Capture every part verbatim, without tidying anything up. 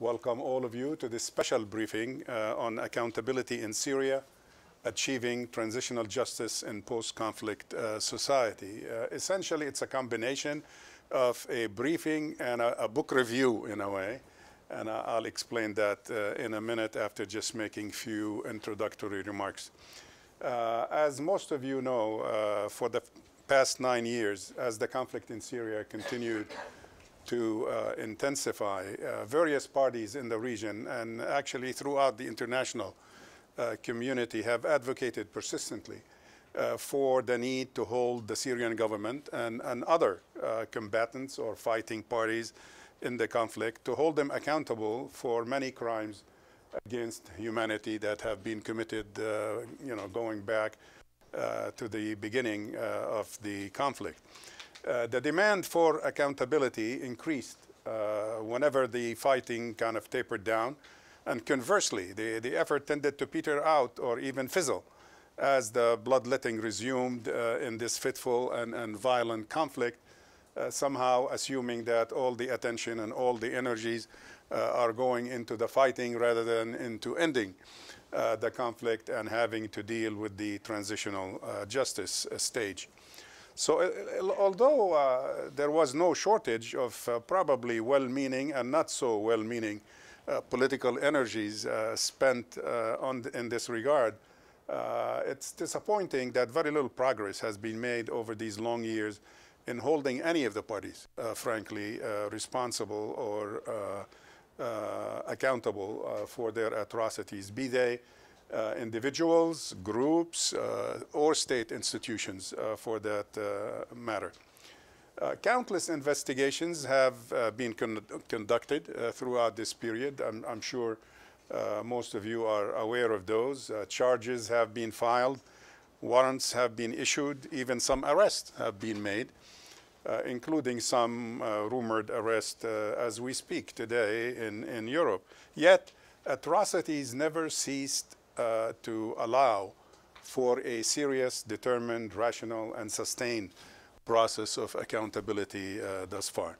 Welcome all of you to this special briefing uh, on accountability in Syria, achieving transitional justice in post-conflict uh, society. Uh, essentially, it's a combination of a briefing and a, a book review in a way, and I, I'll explain that uh, in a minute after just making few introductory remarks. Uh, as most of you know, uh, for the past nine years, as the conflict in Syria continued to uh, intensify, uh, various parties in the region and actually throughout the international uh, community have advocated persistently uh, for the need to hold the Syrian government and, and other uh, combatants or fighting parties in the conflict, to hold them accountable for many crimes against humanity that have been committed, uh, you know, going back uh, to the beginning uh, of the conflict. Uh, the demand for accountability increased uh, whenever the fighting kind of tapered down, and conversely, the, the effort tended to peter out or even fizzle as the bloodletting resumed uh, in this fitful and, and violent conflict, uh, somehow assuming that all the attention and all the energies uh, are going into the fighting rather than into ending uh, the conflict and having to deal with the transitional uh, justice uh, stage. So uh, although uh, there was no shortage of uh, probably well-meaning and not so well-meaning uh, political energies uh, spent uh, on th in this regard, uh, it's disappointing that very little progress has been made over these long years in holding any of the parties, uh, frankly, uh, responsible or uh, uh, accountable uh, for their atrocities, be they Uh, individuals, groups, uh, or state institutions uh, for that uh, matter. Uh, countless investigations have uh, been con conducted uh, throughout this period. I'm, I'm sure uh, most of you are aware of those. Uh, charges have been filed, warrants have been issued, even some arrests have been made, uh, including some uh, rumored arrest uh, as we speak today in, in Europe. Yet, atrocities never ceased Uh, to allow for a serious, determined, rational, and sustained process of accountability uh, thus far.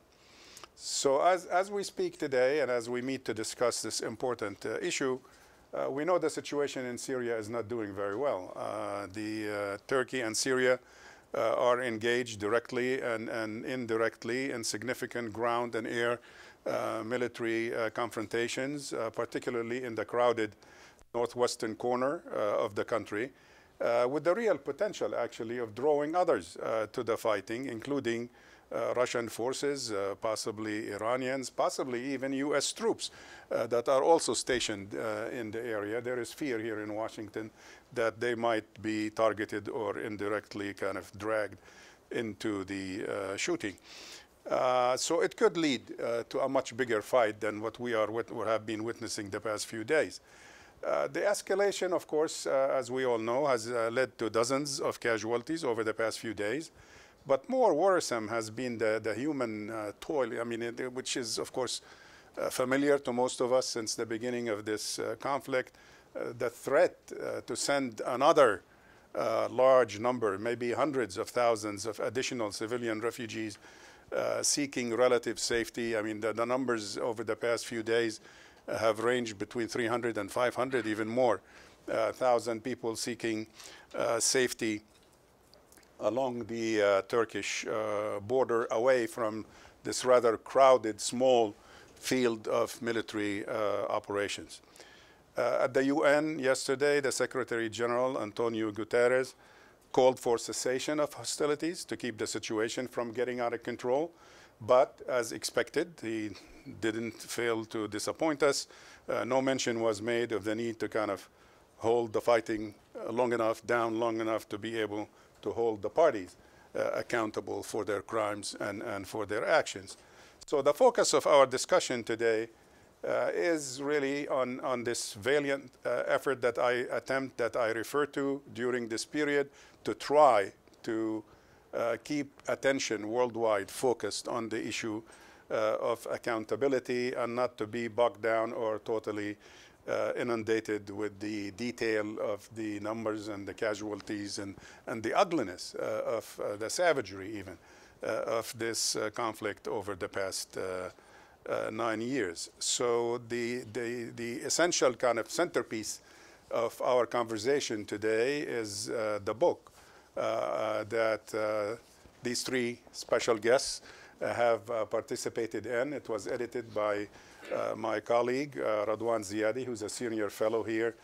So as, as we speak today and as we meet to discuss this important uh, issue, uh, we know the situation in Syria is not doing very well. Uh, the uh, Turkey and Syria uh, are engaged directly and, and indirectly in significant ground and air uh, military uh, confrontations, uh, particularly in the crowded northwestern corner uh, of the country, uh, with the real potential actually of drawing others uh, to the fighting, including uh, Russian forces, uh, possibly Iranians, possibly even U S troops uh, that are also stationed uh, in the area. There is fear here in Washington that they might be targeted or indirectly kind of dragged into the uh, shooting. Uh, so it could lead uh, to a much bigger fight than what we are wit- or have been witnessing the past few days. Uh, the escalation, of course, uh, as we all know, has uh, led to dozens of casualties over the past few days. But more worrisome has been the, the human uh, toil, I mean, it, which is, of course, uh, familiar to most of us since the beginning of this uh, conflict. Uh, the threat uh, to send another uh, large number, maybe hundreds of thousands of additional civilian refugees uh, seeking relative safety. I mean, the, the numbers over the past few days have ranged between three hundred and five hundred, even more, uh, thousand people seeking uh, safety along the uh, Turkish uh, border, away from this rather crowded, small field of military uh, operations. Uh, at the U N yesterday, the Secretary General, Antonio Guterres, called for cessation of hostilities to keep the situation from getting out of control. But as expected, he didn't fail to disappoint us. Uh, no mention was made of the need to kind of hold the fighting uh, long enough, down long enough to be able to hold the parties uh, accountable for their crimes and, and for their actions. So the focus of our discussion today uh, is really on, on this valiant uh, effort that I attempt, that I refer to during this period, to try to Uh, keep attention worldwide focused on the issue uh, of accountability, and not to be bogged down or totally uh, inundated with the detail of the numbers and the casualties and, and the ugliness uh, of uh, the savagery even uh, of this uh, conflict over the past uh, uh, nine years. So the, the, the essential kind of centerpiece of our conversation today is uh, the book uh, that uh, these three special guests uh, have uh, participated in. It was edited by uh, my colleague, uh, Radwan Ziadeh, who's a senior fellow here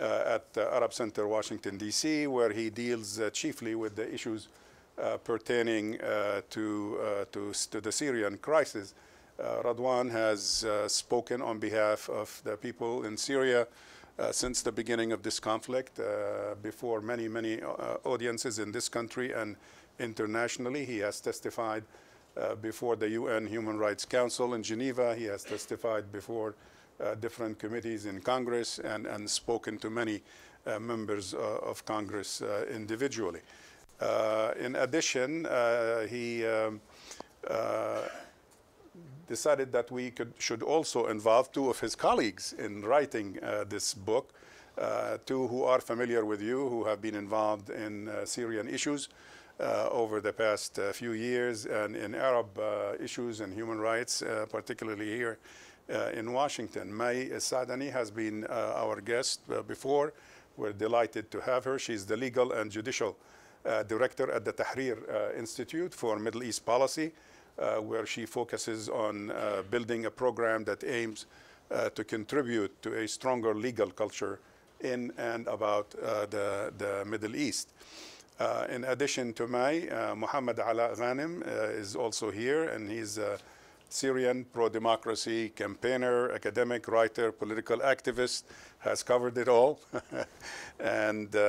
uh, at the Arab Center Washington D C, where he deals uh, chiefly with the issues uh, pertaining uh, to, uh, to, to the Syrian crisis. Uh, Radwan has uh, spoken on behalf of the people in Syria Uh, since the beginning of this conflict, uh, before many, many uh, audiences in this country and internationally. He has testified uh, before the U N Human Rights Council in Geneva. He has testified before uh, different committees in Congress and, and spoken to many uh, members uh, of Congress uh, individually. Uh, in addition, uh, he um, uh, decided that we could, should also involve two of his colleagues in writing uh, this book, uh, two who are familiar with you, who have been involved in uh, Syrian issues uh, over the past uh, few years, and in Arab uh, issues and human rights, uh, particularly here uh, in Washington. Mai El-Sadany has been uh, our guest uh, before. We're delighted to have her. She's the legal and judicial uh, director at the Tahrir uh, Institute for Middle East Policy, Uh, where she focuses on uh, building a program that aims uh, to contribute to a stronger legal culture in and about uh, the, the Middle East. Uh, in addition to Mai, uh, Mohammed Alaa Ghanem uh, is also here, and he's a Syrian pro-democracy campaigner, academic, writer, political activist, has covered it all. And uh,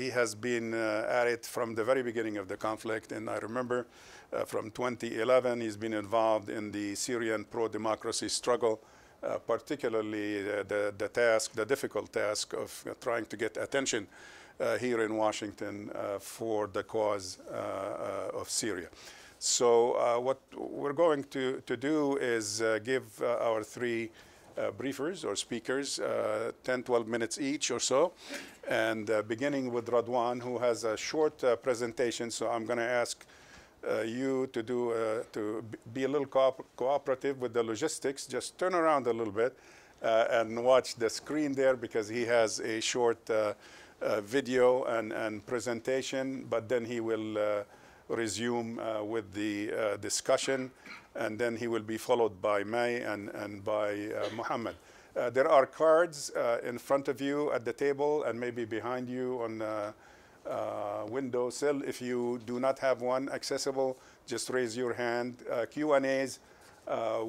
he has been uh, at it from the very beginning of the conflict, and I remember Uh, from twenty eleven, he's been involved in the Syrian pro-democracy struggle, uh, particularly uh, the, the task, the difficult task of uh, trying to get attention uh, here in Washington uh, for the cause uh, uh, of Syria. So uh, what we're going to, to do is uh, give uh, our three uh, briefers or speakers uh, ten, twelve minutes each or so, and uh, beginning with Radwan, who has a short uh, presentation, so I'm going to ask Uh, you to do uh, to be a little co cooperative with the logistics. Just turn around a little bit uh, and watch the screen there, because he has a short uh, uh, video and, and presentation, but then he will uh, resume uh, with the uh, discussion, and then he will be followed by Mai and, and by uh, Mohammed. Uh, there are cards uh, in front of you at the table and maybe behind you on uh, Uh, windowsill. If you do not have one accessible, just raise your hand. Uh, Q and A's uh,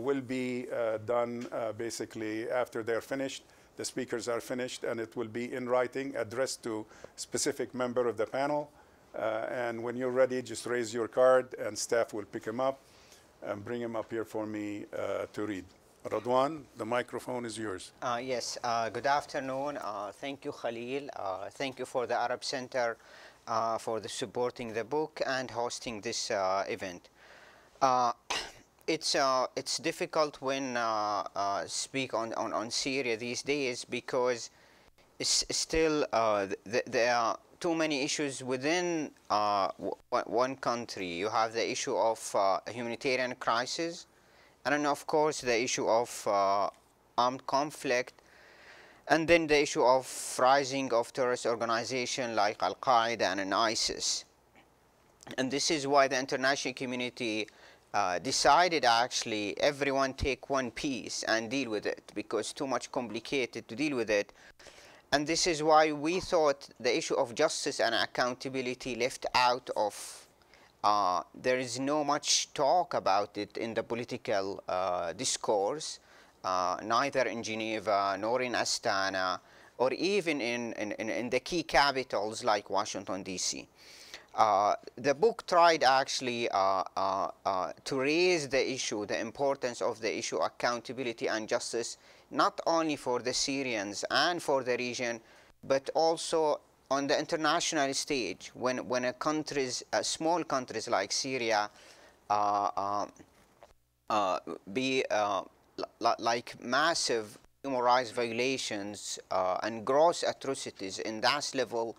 will be uh, done uh, basically after they're finished. The speakers are finished, and it will be in writing, addressed to specific member of the panel. Uh, and when you're ready, just raise your card, and staff will pick them up and bring them up here for me uh, to read. Radwan, the microphone is yours. Uh, yes, uh, good afternoon. Uh, thank you, Khalil. Uh, thank you for the Arab Center uh, for the supporting the book and hosting this uh, event. Uh, it's, uh, it's difficult when uh, uh, speak on, on, on Syria these days, because it's still uh, th th there are too many issues within uh, w one country. You have the issue of uh, humanitarian crisis, and of course the issue of uh, armed conflict, and then the issue of rising of terrorist organizations like Al-Qaeda and an ISIS. And this is why the international community uh, decided actually everyone take one piece and deal with it, because too much complicated to deal with it. And this is why we thought the issue of justice and accountability left out of Uh, there is no much talk about it in the political uh, discourse, uh, neither in Geneva nor in Astana, or even in, in, in the key capitals like Washington, D C. Uh, the book tried actually uh, uh, uh, to raise the issue, the importance of the issue accountability and justice, not only for the Syrians and for the region, but also on the international stage, when, when a countries, uh, small countries like Syria, uh, uh, uh, be uh, like massive human rights violations uh, and gross atrocities in that level,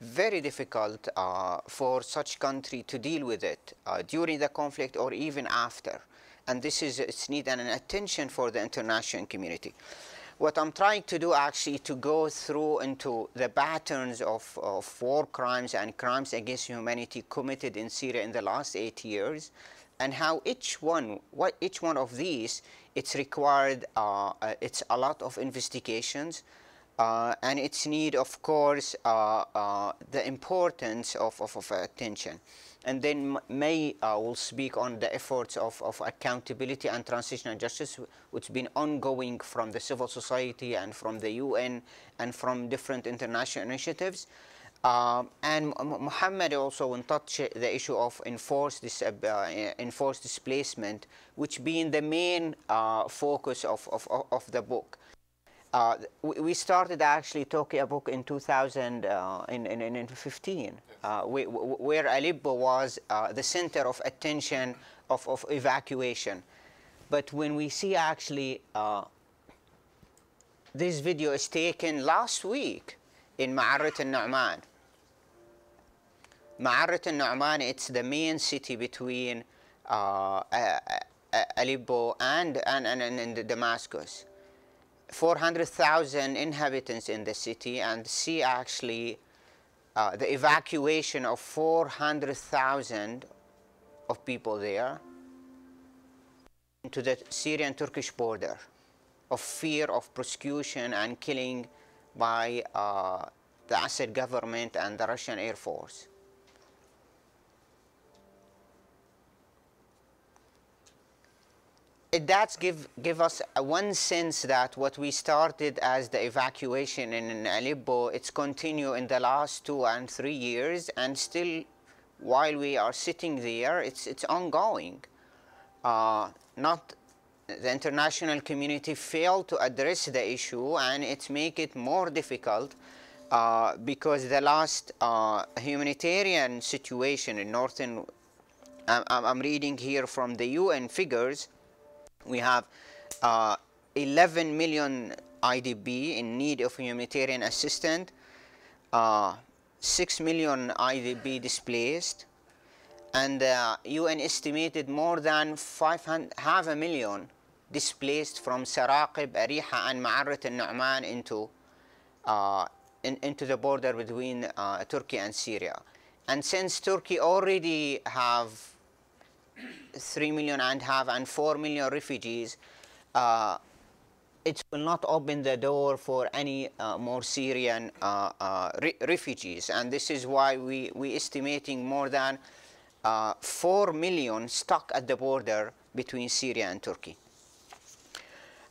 very difficult uh, for such country to deal with it uh, during the conflict or even after. And this is its need and an attention for the international community. What I'm trying to do actually to go through into the patterns of, of war crimes and crimes against humanity committed in Syria in the last eight years, and how each one, what each one of these, it's required, uh, uh, it's a lot of investigations, uh, and it's need, of course, uh, uh, the importance of, of, of attention. And then May uh, will speak on the efforts of, of accountability and transitional justice, which has been ongoing from the civil society and from the U N and from different international initiatives. Uh, and Mohammed also will touch the issue of enforced, dis uh, enforced displacement, which being the main uh, focus of, of, of the book. Uh, we started actually talking a book in two thousand, uh, in, in, in fifteen, uh, we, where Aleppo was uh, the center of attention of, of evacuation. But when we see actually uh, this video is taken last week in Ma'arrat al-Nu'man. Ma'arrat al-Nu'man, it's the main city between uh, Aleppo and, and, and, and Damascus. four hundred thousand inhabitants in the city, and see actually uh, the evacuation of four hundred thousand of people there into the Syrian-Turkish border of fear of prosecution and killing by uh, the Assad government and the Russian Air Force. That give, give us a one sense that what we started as the evacuation in, in Aleppo, it's continued in the last two and three years, and still while we are sitting there, it's, it's ongoing. Uh, not the international community failed to address the issue, and it's make it more difficult uh, because the last uh, humanitarian situation in northern, I'm, I'm reading here from the U N figures, we have uh, eleven million I D P in need of humanitarian assistance, uh, six million I D P displaced, and the uh, U N estimated more than half a million displaced from Saraqib, Ariha, and Ma'arrat al-Nu'man into, uh, in, into the border between uh, Turkey and Syria. And since Turkey already have three million and half and four million refugees, uh, it will not open the door for any uh, more Syrian uh, uh, re refugees. And this is why we, we estimating more than uh, four million stuck at the border between Syria and Turkey.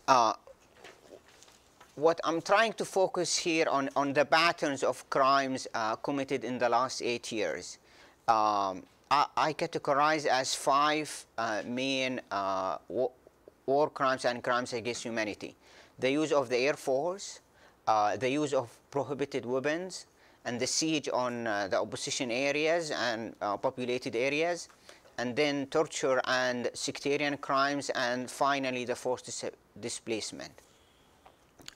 Uh, what I'm trying to focus here on, on the patterns of crimes uh, committed in the last eight years. Um, I categorize as five uh, main uh, war crimes and crimes against humanity. The use of the Air Force, uh, the use of prohibited weapons, and the siege on uh, the opposition areas and uh, populated areas, and then torture and sectarian crimes, and finally the forced dis displacement.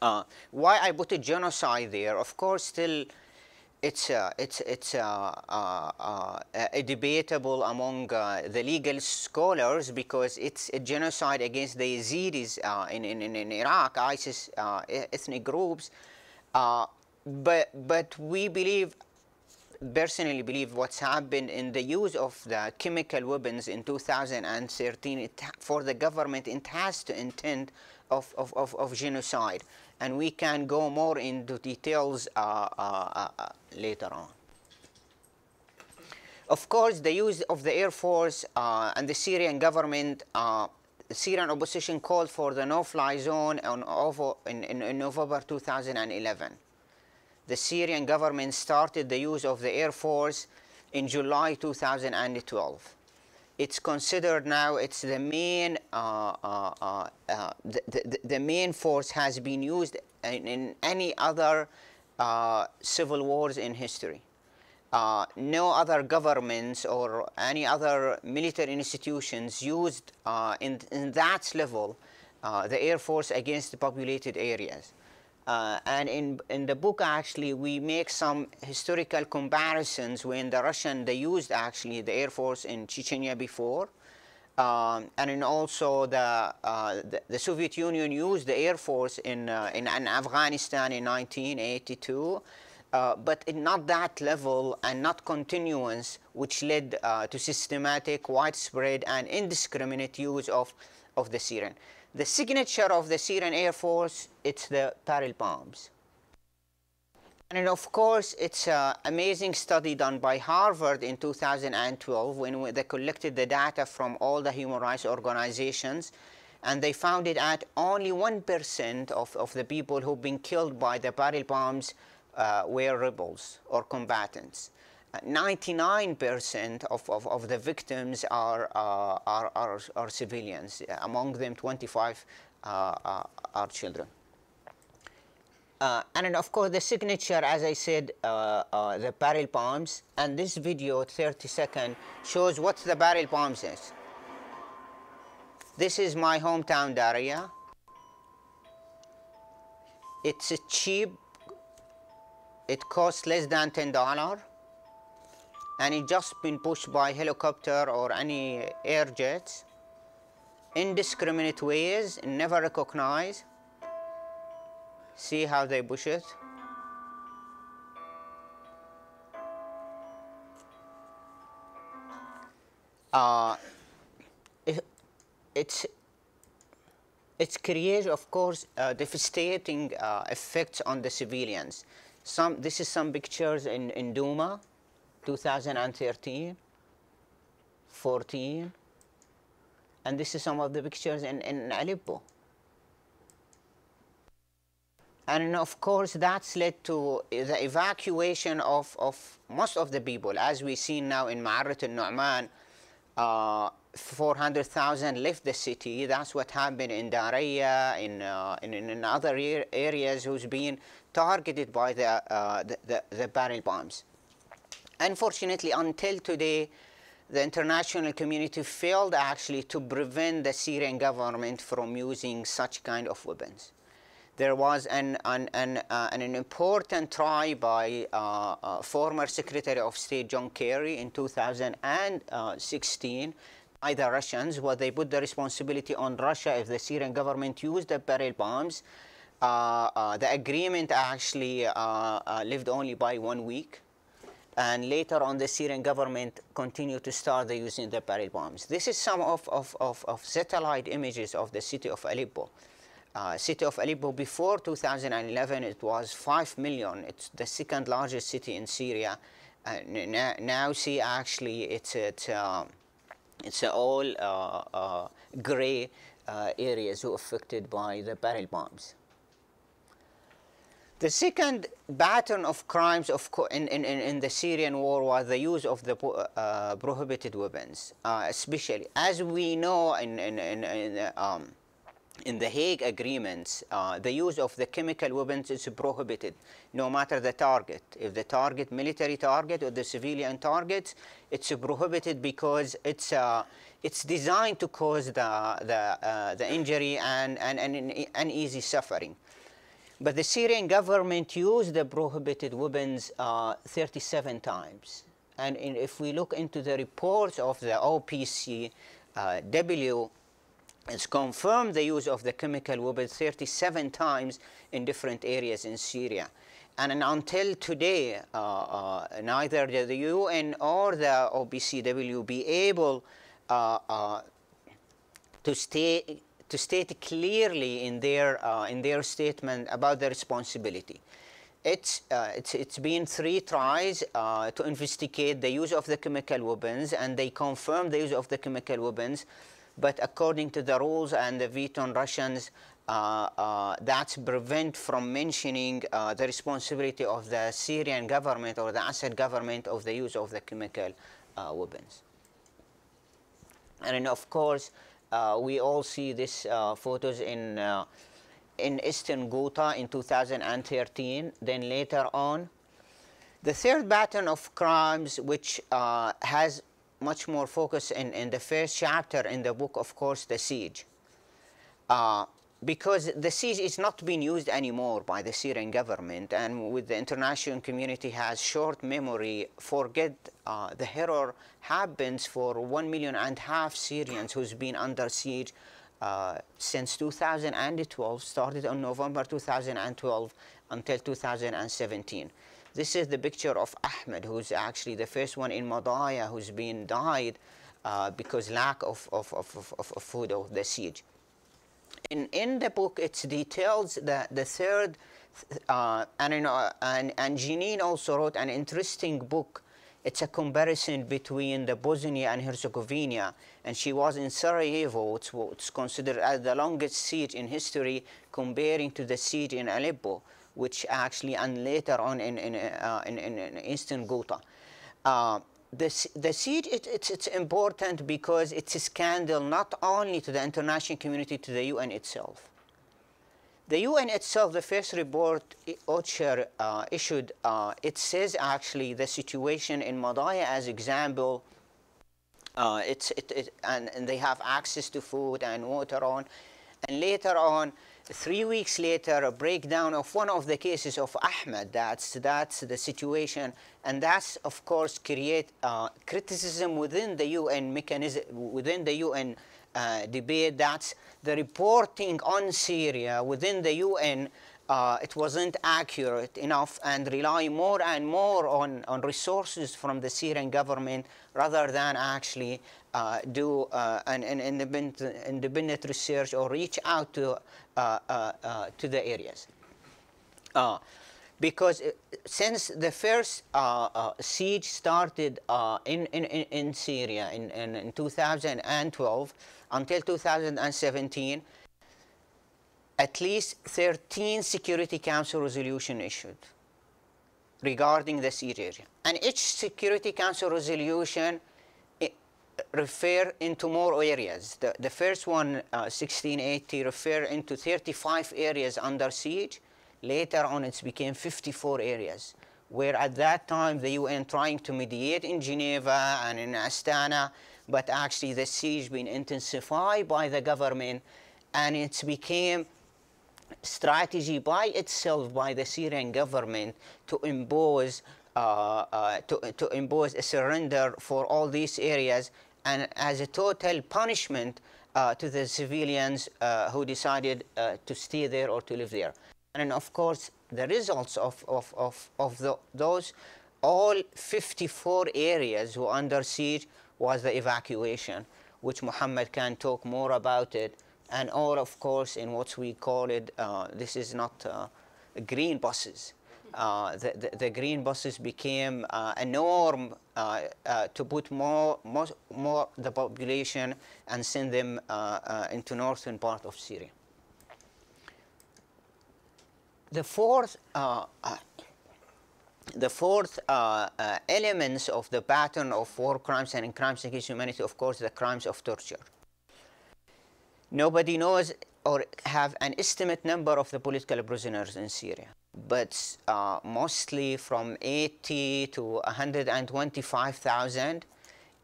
Uh, why I put a genocide there, of course, still It's, uh, it's it's it's uh, uh, uh, uh, debatable among uh, the legal scholars because it's a genocide against the Yazidis uh, in, in in Iraq, ISIS uh, ethnic groups. Uh, but but we believe, personally believe, what's happened in the use of the chemical weapons in two thousand thirteen, it, for the government, it has the intent of of, of of genocide, and we can go more into details uh, uh, uh, later on. Of course, the use of the Air Force uh, and the Syrian government, uh, the Syrian opposition called for the no-fly zone on over in, in, in November two thousand eleven. The Syrian government started the use of the Air Force in July two thousand twelve. It's considered now it's the main uh, uh, uh, uh, the, the, the main force has been used in, in any other uh, civil wars in history. Uh, no other governments or any other military institutions used uh, in, in that level uh, the Air Force against the populated areas. Uh, and in, in the book, actually, we make some historical comparisons when the Russian, they used, actually, the Air Force in Chechnya before. Um, and in also the, uh, the, the Soviet Union used the Air Force in, uh, in, in Afghanistan in nineteen eighty-two. Uh, but in not that level and not continuance, which led uh, to systematic, widespread, and indiscriminate use of, of the Syrian. The signature of the Syrian Air Force, it's the barrel bombs. And of course, it's an amazing study done by Harvard in two thousand twelve when they collected the data from all the human rights organizations, and they found it at only one percent of, of the people who've been killed by the barrel bombs uh, were rebels or combatants. ninety-nine percent of, of, of the victims are, uh, are, are, are civilians, among them twenty-five uh, are children. Uh, and then of course the signature, as I said, uh, uh, the barrel bombs, and this video, thirty seconds, shows what the barrel bombs is. This is my hometown, Daraya. It's cheap, it costs less than ten dollars. And it just been pushed by helicopter or any air jets, indiscriminate ways, never recognize. See how they push it. Uh, it it's it's creates, of course, uh, devastating uh, effects on the civilians. Some this is some pictures in in Duma. two thousand thirteen, fourteen, and this is some of the pictures in, in Aleppo. And of course, that's led to the evacuation of, of most of the people, as we see now in Ma'arrat al-Nu'man, uh, four hundred thousand left the city. That's what happened in Daraya, in, uh, in, in other areas who's been targeted by the, uh, the, the, the barrel bombs. Unfortunately, until today, the international community failed actually to prevent the Syrian government from using such kind of weapons. There was an, an, an, uh, an important try by uh, uh, former Secretary of State John Kerry in two thousand sixteen by the Russians, where they put the responsibility on Russia if the Syrian government used the barrel bombs. Uh, uh, the agreement actually uh, uh, lived only by one week. And later on, the Syrian government continued to start the using the barrel bombs. This is some of, of, of, of satellite images of the city of Aleppo. Uh, city of Aleppo before two thousand eleven, it was five million. It's the second largest city in Syria. Uh, now, now see, actually, it's, it's, uh, it's all uh, uh, gray uh, areas who affected by the barrel bombs. The second pattern of crimes of co in, in, in the Syrian war was the use of the uh, prohibited weapons, uh, especially. As we know in, in, in, in, um, in the Hague agreements, uh, the use of the chemical weapons is prohibited, no matter the target. If the target, military target or the civilian targets, it's prohibited because it's, uh, it's designed to cause the, the, uh, the injury and, and, and uneasy suffering. But the Syrian government used the prohibited weapons uh, thirty-seven times. And in, if we look into the reports of the O P C W, it's confirmed the use of the chemical weapons thirty-seven times in different areas in Syria. And, and until today, uh, uh, neither the U N or the O P C W be able uh, uh, to stay to state clearly in their uh, in their statement about the responsibility. It's uh, it's it's been three tries uh, to investigate the use of the chemical weapons, and they confirmed the use of the chemical weapons, but according to the rules and the veto on Russians, uh, uh, that's prevent from mentioning uh, the responsibility of the Syrian government or the Assad government of the use of the chemical uh, weapons. And then of course, Uh, we all see these uh, photos in, uh, in Eastern Ghouta in two thousand thirteen, then later on. The third pattern of crimes, which uh, has much more focus in, in the first chapter in the book, of course, the siege. Uh, because the sea is not being used anymore by the Syrian government, and with the international community has short memory, forget uh, the horror happens for one million and a half Syrians who's been under siege uh, since two thousand twelve, started on November two thousand twelve until two thousand seventeen. This is the picture of Ahmed, who's actually the first one in Madaya who's been died uh, because lack of, of, of, of, of food of the siege. In, in the book, it details the, the third, uh, and, in, uh, and, and Jeanine also wrote an interesting book. It's a comparison between the Bosnia and Herzegovina, and she was in Sarajevo, it's what's considered as the longest siege in history, comparing to the siege in Aleppo, which actually, and later on in, in, uh, in, in, in Eastern Ghouta. Uh, The, the siege, it, it's, it's important because it's a scandal not only to the international community, to the U N itself. The U N itself, the first report OCHER uh, issued, uh, it says actually the situation in Madaya as example, uh, it's, it, it, and, and they have access to food and water on, and later on, three weeks later, a breakdown of one of the cases of Ahmed. That's, that's the situation, and that's, of course, create uh, criticism within the U N mechanism, within the U N uh, debate. That's the reporting on Syria within the U N. Uh, it wasn't accurate enough and rely more and more on, on resources from the Syrian government rather than actually uh, do uh, an, an independent, independent research or reach out to, uh, uh, uh, to the areas. Uh, because since the first uh, uh, siege started uh, in, in, in Syria in, in, in two thousand twelve until two thousand seventeen, at least thirteen Security Council resolutions issued regarding the siege area. And each Security Council resolution refer into more areas. The, the first one, uh, sixteen eighty, refer into thirty-five areas under siege. Later on, it became fifty-four areas, where at that time, the U N trying to mediate in Geneva and in Astana, but actually the siege being intensified by the government, and it became strategy by itself by the Syrian government to impose uh, uh, to, to impose a surrender for all these areas and as a total punishment uh, to the civilians uh, who decided uh, to stay there or to live there. And of course, the results of, of, of, of the, those all fifty-four areas who were under siege was the evacuation, which Mohammed can talk more about it. And all, of course, in what we call it, uh, this is not uh, green buses. Uh, the, the, the green buses became uh, a norm uh, uh, to put more, more, more the population and send them uh, uh, into northern part of Syria. The fourth, uh, uh, the fourth uh, uh, elements of the pattern of war crimes and crimes against humanity, of course, the crimes of torture. Nobody knows or have an estimate number of the political prisoners in Syria, but uh, mostly from eighty to one hundred twenty-five thousand.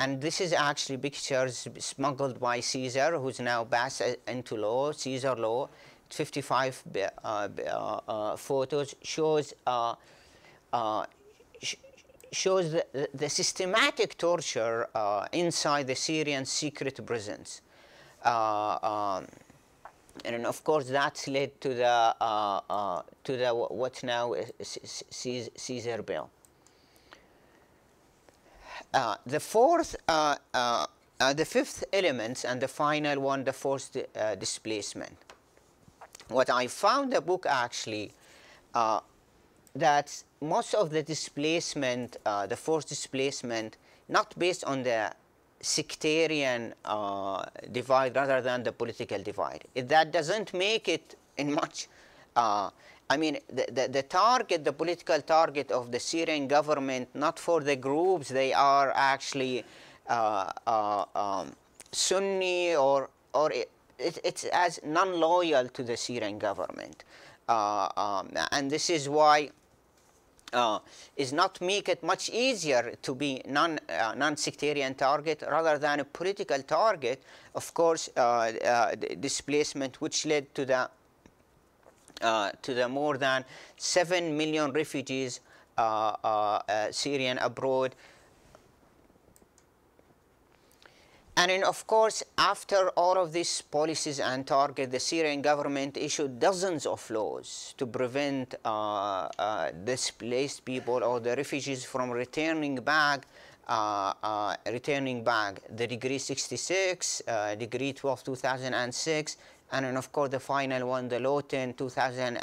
And this is actually pictures smuggled by Caesar, who's now passed into law, Caesar law. fifty-five uh, uh, photos shows, uh, uh, sh shows the, the systematic torture uh, inside the Syrian secret prisons. Uh, um, and of course, that's led to the uh, uh, to the what now is Caesar bill. Uh, the fourth, uh, uh, uh, the fifth elements, and the final one, the forced uh, displacement. What I found the book actually uh, that most of the displacement, uh, the forced displacement, not based on the sectarian uh, divide rather than the political divide. If that doesn't make it in much. Uh, I mean, the, the, the target, the political target of the Syrian government, not for the groups, they are actually uh, uh, um, Sunni or, or it, it, it's as non-loyal to the Syrian government. Uh, um, and this is why uh, is not make it much easier to be non, uh, non-sectarian target rather than a political target, of course, uh, uh, displacement, which led to the, uh, to the more than seven million refugees, uh, uh, uh, Syrian abroad. And then, of course, after all of these policies and targets, the Syrian government issued dozens of laws to prevent uh, uh, displaced people or the refugees from returning back, uh, uh, returning back. The Decree sixty-six, uh, Decree twelve, two thousand six, and then, of course, the final one, the Law ten, two thousand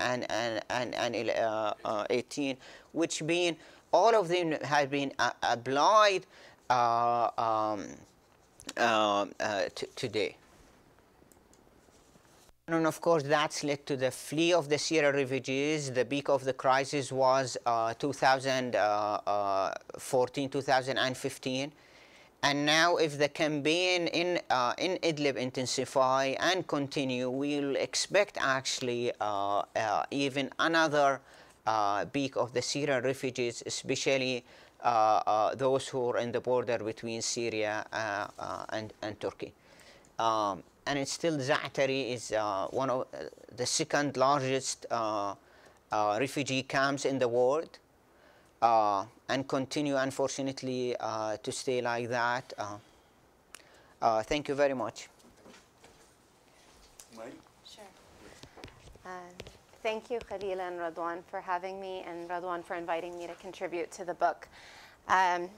eighteen, which being all of them have been uh, applied. Uh, um, Uh, uh, t today. And of course, that's led to the flee of the Syrian refugees. The peak of the crisis was uh, two thousand fourteen, two thousand fifteen. And now if the campaign in, uh, in Idlib intensify and continue, we'll expect actually uh, uh, even another uh, peak of the Syrian refugees, especially Uh, uh, those who are in the border between Syria uh, uh, and, and Turkey. Um, and it's still Zaatari is uh, one of uh, the second largest uh, uh, refugee camps in the world, uh, and continue, unfortunately, uh, to stay like that. Uh, uh, thank you very much. Mai? Sure. Um, Thank you, Khalil and Radwan, for having me, and Radwan for inviting me to contribute to the book. Um,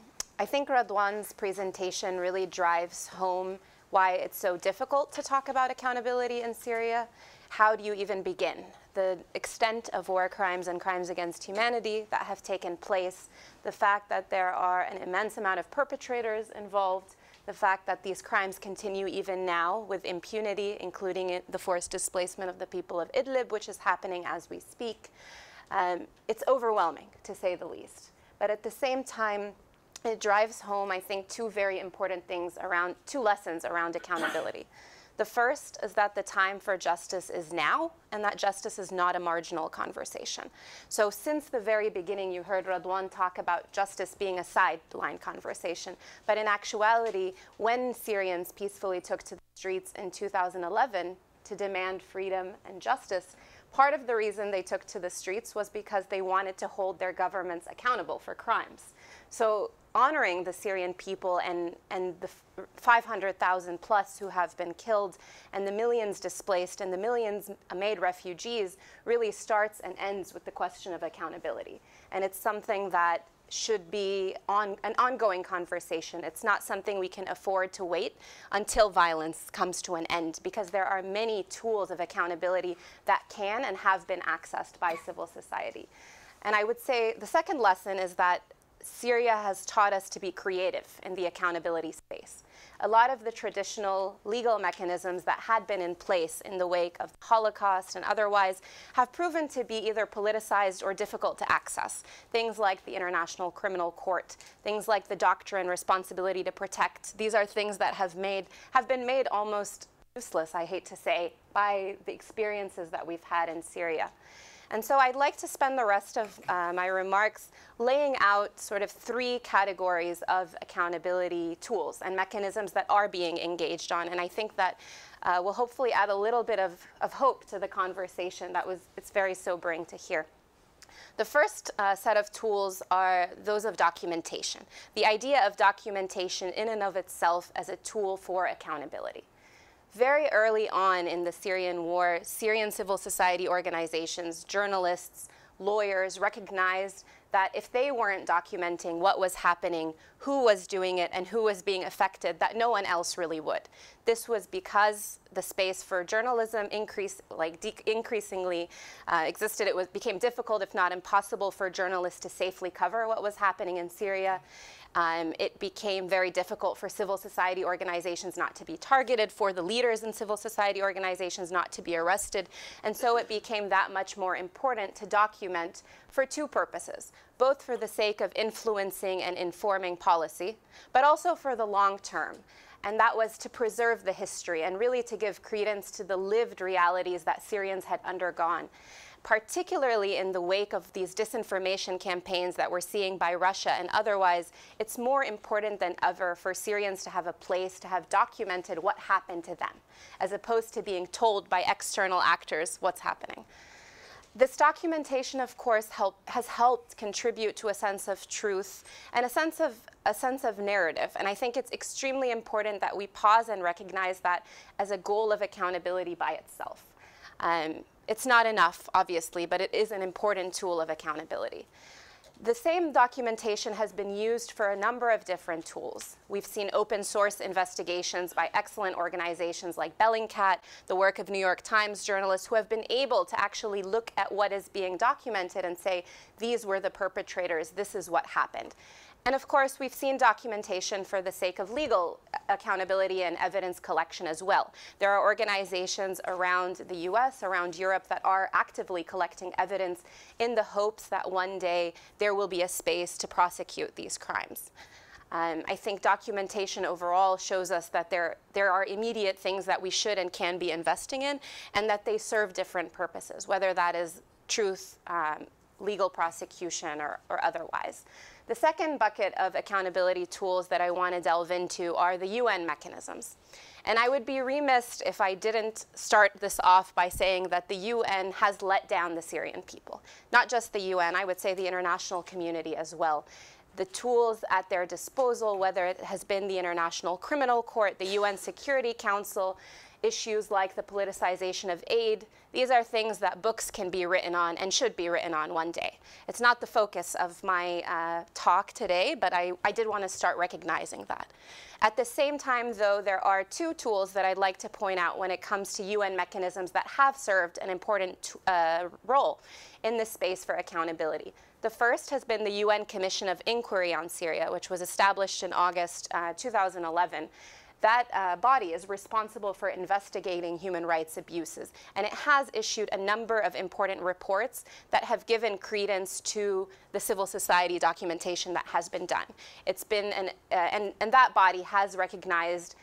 I think Radwan's presentation really drives home why it's so difficult to talk about accountability in Syria. How do you even begin? The extent of war crimes and crimes against humanity that have taken place, the fact that there are an immense amount of perpetrators involved, the fact that these crimes continue even now with impunity, including it, the forced displacement of the people of Idlib, which is happening as we speak. Um, it's overwhelming, to say the least. But at the same time, it drives home, I think, two very important things around, two lessons around accountability. The first is that the time for justice is now, and that justice is not a marginal conversation. So since the very beginning, you heard Radwan talk about justice being a sideline conversation. But in actuality, when Syrians peacefully took to the streets in two thousand eleven to demand freedom and justice, part of the reason they took to the streets was because they wanted to hold their governments accountable for crimes. So honoring the Syrian people and, and the five hundred thousand plus who have been killed and the millions displaced and the millions made refugees really starts and ends with the question of accountability. And it's something that should be on, an ongoing conversation. It's not something we can afford to wait until violence comes to an end, because there are many tools of accountability that can and have been accessed by civil society. And I would say the second lesson is that Syria has taught us to be creative in the accountability space. A lot of the traditional legal mechanisms that had been in place in the wake of the Holocaust and otherwise have proven to be either politicized or difficult to access. Things like the International Criminal Court, things like the doctrine responsibility to protect. These are things that have made have been made almost useless, I hate to say, by the experiences that we've had in Syria. And so I'd like to spend the rest of uh, my remarks laying out sort of three categories of accountability tools and mechanisms that are being engaged on. And I think that uh, will hopefully add a little bit of, of hope to the conversation that was, it's very sobering to hear. The first uh, set of tools are those of documentation. The idea of documentation in and of itself as a tool for accountability. Very early on in the Syrian war, Syrian civil society organizations, journalists, lawyers recognized that if they weren't documenting what was happening, who was doing it, and who was being affected, that no one else really would. This was because the space for journalism increased, like de increasingly uh, existed. It was, became difficult, if not impossible, for journalists to safely cover what was happening in Syria. Um, it became very difficult for civil society organizations not to be targeted, for the leaders in civil society organizations not to be arrested. And so it became that much more important to document for two purposes, both for the sake of influencing and informing policy, but also for the long term. and that was to preserve the history and really to give credence to the lived realities that Syrians had undergone, particularly in the wake of these disinformation campaigns that we're seeing by Russia and otherwise. It's more important than ever for Syrians to have a place, to have documented what happened to them, as opposed to being told by external actors what's happening. This documentation, of course, help, has helped contribute to a sense of truth and a sense of, a sense of narrative. And I think it's extremely important that we pause and recognize that as a goal of accountability by itself. Um, it's not enough, obviously, but it is an important tool of accountability. The same documentation has been used for a number of different tools. We've seen open source investigations by excellent organizations like Bellingcat, the work of New York Times journalists who have been able to actually look at what is being documented and say, these were the perpetrators, this is what happened. And of course, we've seen documentation for the sake of legal accountability and evidence collection as well. There are organizations around the U S, around Europe, that are actively collecting evidence in the hopes that one day there will be a space to prosecute these crimes. Um, I think documentation overall shows us that there, there are immediate things that we should and can be investing in, and that they serve different purposes, whether that is truth, um, legal prosecution, or, or otherwise. The second bucket of accountability tools that I want to delve into are the U N mechanisms. And I would be remiss if I didn't start this off by saying that the U N has let down the Syrian people. Not just the U N, I would say the international community as well. The tools at their disposal, whether it has been the International Criminal Court, the U N Security Council, issues like the politicization of aid, these are things that books can be written on and should be written on one day. It's not the focus of my uh, talk today, but I, I did want to start recognizing that. At the same time, though, there are two tools that I'd like to point out when it comes to U N mechanisms that have served an important uh, role in the space for accountability. The first has been the U N Commission of Inquiry on Syria, which was established in August uh, two thousand eleven. That uh, body is responsible for investigating human rights abuses, and it has issued a number of important reports that have given credence to the civil society documentation that has been done. It's been an, uh, and, and that body has recognized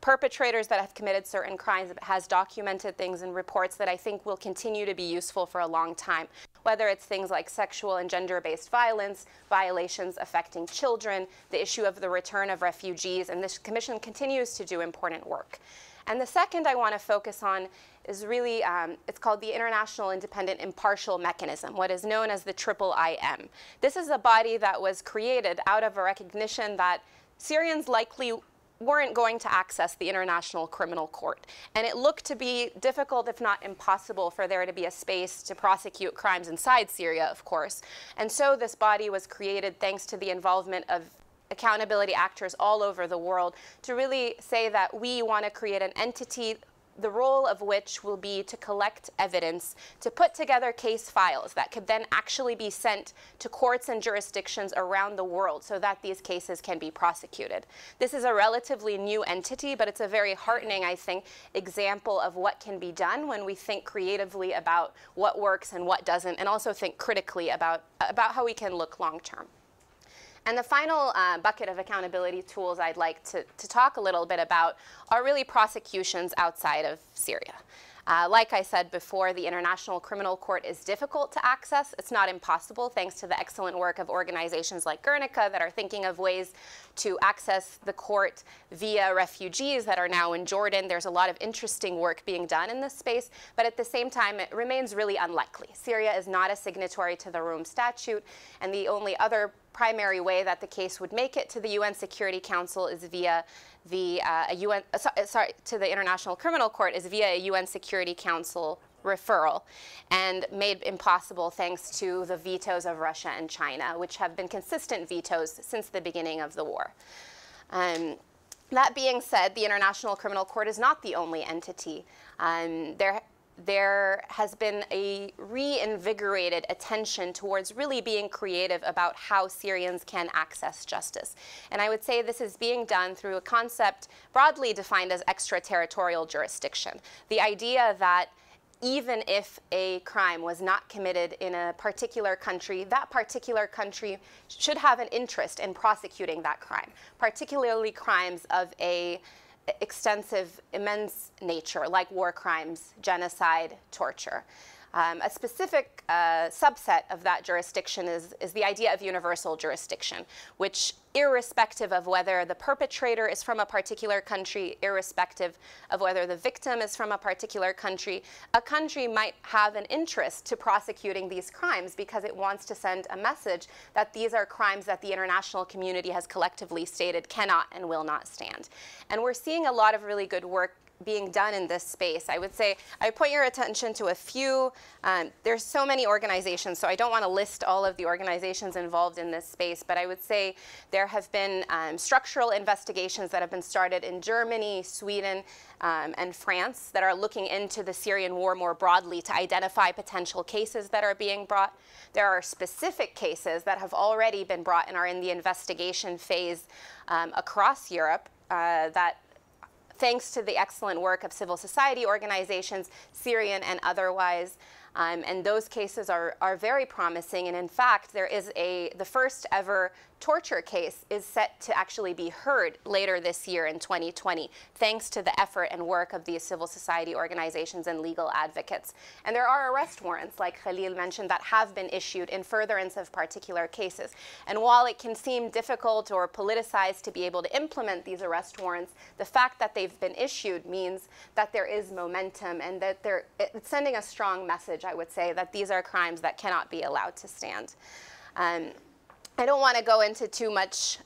perpetrators that have committed certain crimes, has documented things in reports that I think will continue to be useful for a long time, whether it's things like sexual and gender-based violence, violations affecting children, the issue of the return of refugees, and this commission continues to do important work. And the second I want to focus on is really, um, it's called the International Independent Impartial Mechanism, what is known as the triple I M. This is a body that was created out of a recognition that Syrians likely weren't going to access the International Criminal Court. And it looked to be difficult, if not impossible, for there to be a space to prosecute crimes inside Syria, of course. And so this body was created thanks to the involvement of accountability actors all over the world to really say that we want to create an entity, the role of which will be to collect evidence, to put together case files that could then actually be sent to courts and jurisdictions around the world so that these cases can be prosecuted. This is a relatively new entity, but it's a very heartening, I think, example of what can be done when we think creatively about what works and what doesn't, and also think critically about, about how we can look long term. And the final uh, bucket of accountability tools I'd like to, to talk a little bit about are really prosecutions outside of Syria. Uh, like I said before, the International Criminal Court is difficult to access. It's not impossible, thanks to the excellent work of organizations like Guernica that are thinking of ways to access the court via refugees that are now in Jordan. There's a lot of interesting work being done in this space, but at the same time, it remains really unlikely. Syria is not a signatory to the Rome Statute, and the only other primary way that the case would make it to the U N Security Council is via the uh, U N, uh, so, uh, sorry, to the International Criminal Court is via a U N Security Council referral, and made impossible thanks to the vetoes of Russia and China, which have been consistent vetoes since the beginning of the war. Um, that being said, the International Criminal Court is not the only entity. Um, there. There has been a reinvigorated attention towards really being creative about how Syrians can access justice. And I would say this is being done through a concept broadly defined as extraterritorial jurisdiction. The idea that even if a crime was not committed in a particular country, that particular country should have an interest in prosecuting that crime, particularly crimes of a extensive, immense nature, like war crimes, genocide, torture. Um, a specific uh, subset of that jurisdiction is, is the idea of universal jurisdiction, which irrespective of whether the perpetrator is from a particular country, irrespective of whether the victim is from a particular country, a country might have an interest to prosecuting these crimes because it wants to send a message that these are crimes that the international community has collectively stated cannot and will not stand. And we're seeing a lot of really good work being done in this space. I would say I point your attention to a few. Um, there's so many organizations, so I don't want to list all of the organizations involved in this space, but I would say there have been um, structural investigations that have been started in Germany, Sweden, um, and France that are looking into the Syrian war more broadly to identify potential cases that are being brought. There are specific cases that have already been brought and are in the investigation phase um, across Europe uh, that, thanks to the excellent work of civil society organizations, Syrian and otherwise. Um, and those cases are, are very promising. And in fact, there is a, the first ever torture case is set to actually be heard later this year in twenty twenty, thanks to the effort and work of these civil society organizations and legal advocates. And there are arrest warrants, like Khalil mentioned, that have been issued in furtherance of particular cases. And while it can seem difficult or politicized to be able to implement these arrest warrants, the fact that they've been issued means that there is momentum and that they're, it's sending a strong message, I would say, that these are crimes that cannot be allowed to stand. Um, I don't want to go into too much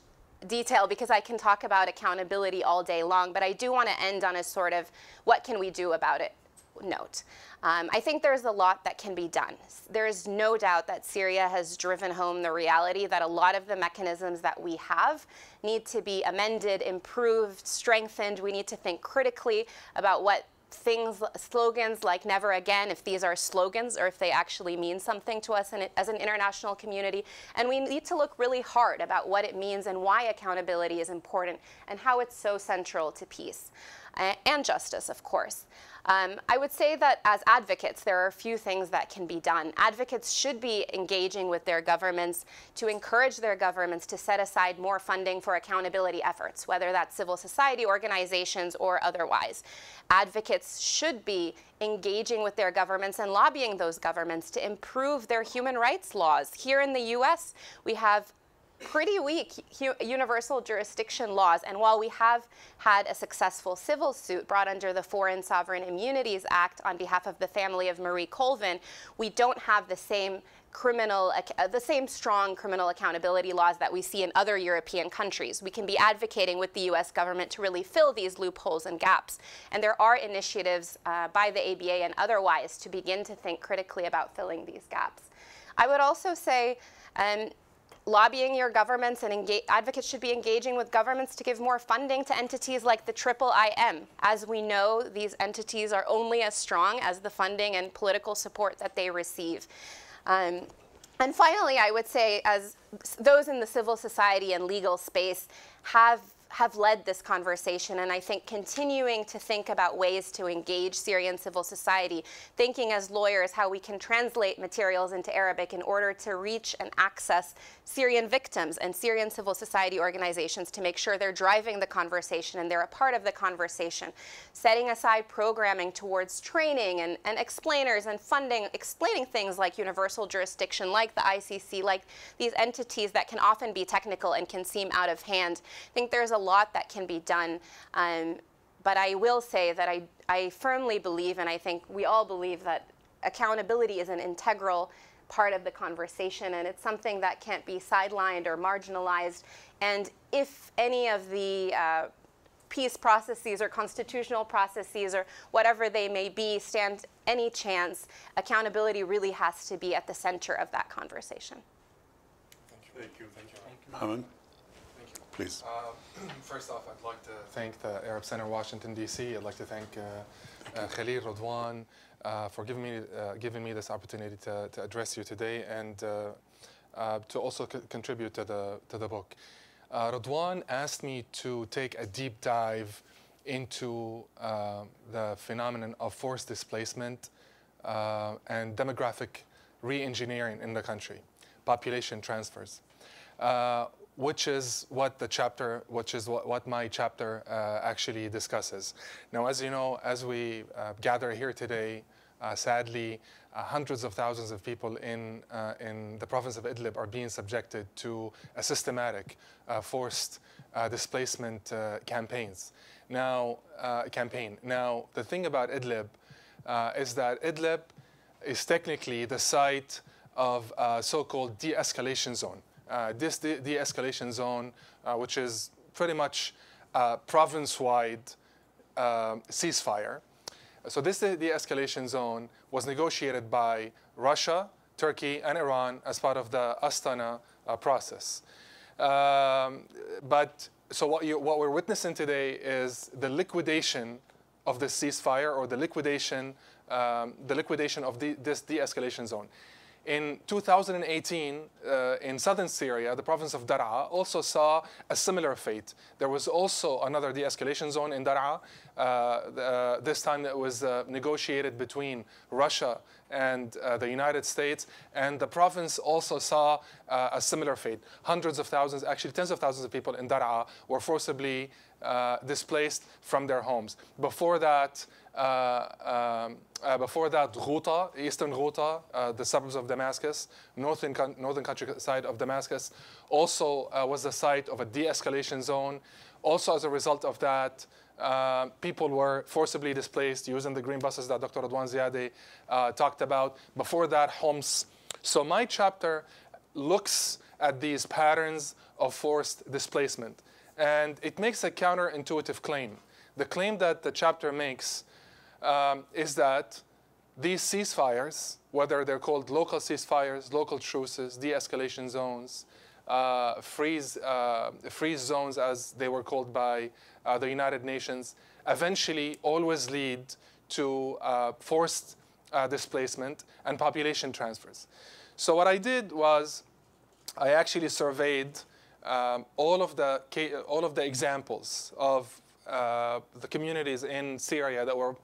detail because I can talk about accountability all day long, but I do want to end on a sort of what can we do about it note. Um, I think there's a lot that can be done. There is no doubt that Syria has driven home the reality that a lot of the mechanisms that we have need to be amended, improved, strengthened. We need to think critically about what things, slogans like never again, if these are slogans or if they actually mean something to us in, as an international community. And we need to look really hard about what it means and why accountability is important and how it's so central to peace uh, and justice, of course. Um, I would say that as advocates, there are a few things that can be done. Advocates should be engaging with their governments to encourage their governments to set aside more funding for accountability efforts, whether that's civil society organizations or otherwise. Advocates should be engaging with their governments and lobbying those governments to improve their human rights laws. Here in the U S, we have pretty weak universal jurisdiction laws. And while we have had a successful civil suit brought under the Foreign Sovereign Immunities Act on behalf of the family of Marie Colvin, we don't have the same criminal, uh, the same strong criminal accountability laws that we see in other European countries. We can be advocating with the U S government to really fill these loopholes and gaps. And there are initiatives uh, by the A B A and otherwise to begin to think critically about filling these gaps. I would also say, um, lobbying your governments and engage, advocates should be engaging with governments to give more funding to entities like the triple I M. As we know, these entities are only as strong as the funding and political support that they receive. Um, and finally, I would say, as those in the civil society and legal space have have led this conversation, and I think continuing to think about ways to engage Syrian civil society, thinking as lawyers how we can translate materials into Arabic in order to reach and access Syrian victims and Syrian civil society organizations to make sure they're driving the conversation and they're a part of the conversation, setting aside programming towards training and, and explainers and funding, explaining things like universal jurisdiction, like the I C C, like these entities that can often be technical and can seem out of hand. I think there's a A lot that can be done, um, but I will say that I, I firmly believe, and I think we all believe, that accountability is an integral part of the conversation, and it's something that can't be sidelined or marginalized. And if any of the uh, peace processes or constitutional processes or whatever they may be stand any chance, accountability really has to be at the center of that conversation. Thank you. Thank you. Thank you. Amen. Please. Uh, first off, I'd like to thank the Arab Center Washington D C I'd like to thank uh, uh, Khalil, Radwan, uh, for giving me uh, giving me this opportunity to, to address you today and uh, uh, to also co contribute to the to the book. Uh, Radwan asked me to take a deep dive into uh, the phenomenon of forced displacement uh, and demographic re-engineering in the country, population transfers, uh, which is what the chapter, which is what, what my chapter uh, actually discusses. Now, as you know, as we uh, gather here today, Uh, sadly, uh, hundreds of thousands of people in, uh, in the province of Idlib are being subjected to a systematic uh, forced uh, displacement uh, campaigns. Now, uh, campaign. Now, the thing about Idlib uh, is that Idlib is technically the site of a so-called de-escalation zone. Uh, this de- de-escalation zone, uh, which is pretty much a province-wide uh, ceasefire. So this de-escalation zone was negotiated by Russia, Turkey, and Iran as part of the Astana uh, process. Um, but so what, you, what we're witnessing today is the liquidation of the ceasefire, or the liquidation, um, the liquidation of the, this de-escalation zone. In two thousand eighteen, uh, in southern Syria, the province of Daraya also saw a similar fate. There was also another de-escalation zone in Daraya. Uh, uh, this time it was uh, negotiated between Russia and uh, the United States, and the province also saw uh, a similar fate. Hundreds of thousands, actually tens of thousands of people in Daraya were forcibly uh, displaced from their homes. Before that, Uh, um, uh, before that, Ghouta, Eastern Ghouta, uh, the suburbs of Damascus, northern, northern countryside of Damascus, also uh, was the site of a de-escalation zone. Also, as a result of that, uh, people were forcibly displaced using the green buses that Doctor Radwan Ziadeh uh, talked about. Before that, Homs. So my chapter looks at these patterns of forced displacement, and it makes a counterintuitive claim. The claim that the chapter makes Um, is that these ceasefires, whether they're called local ceasefires, local truces, de-escalation zones, uh, freeze, uh, freeze zones as they were called by uh, the United Nations, eventually always lead to uh, forced uh, displacement and population transfers. So what I did was I actually surveyed um, all of the, all of the examples of uh, the communities in Syria that were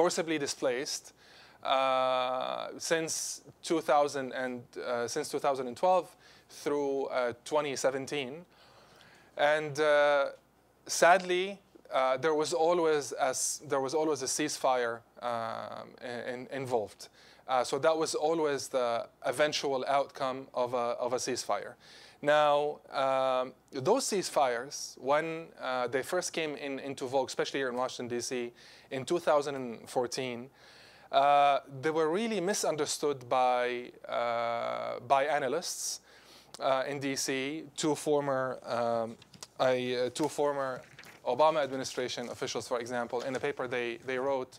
forcibly displaced uh, since two thousand and uh, since two thousand twelve through uh, twenty seventeen, and uh, sadly, uh, there was always a, there was always a ceasefire um, in, involved. Uh, so that was always the eventual outcome of a of a ceasefire. Now, um, those ceasefires, when uh, they first came in, into vogue, especially here in Washington, D C, in two thousand fourteen, uh, they were really misunderstood by, uh, by analysts uh, in D C. Two former, um, I, uh, two former Obama administration officials, for example, in a paper they, they wrote, uh,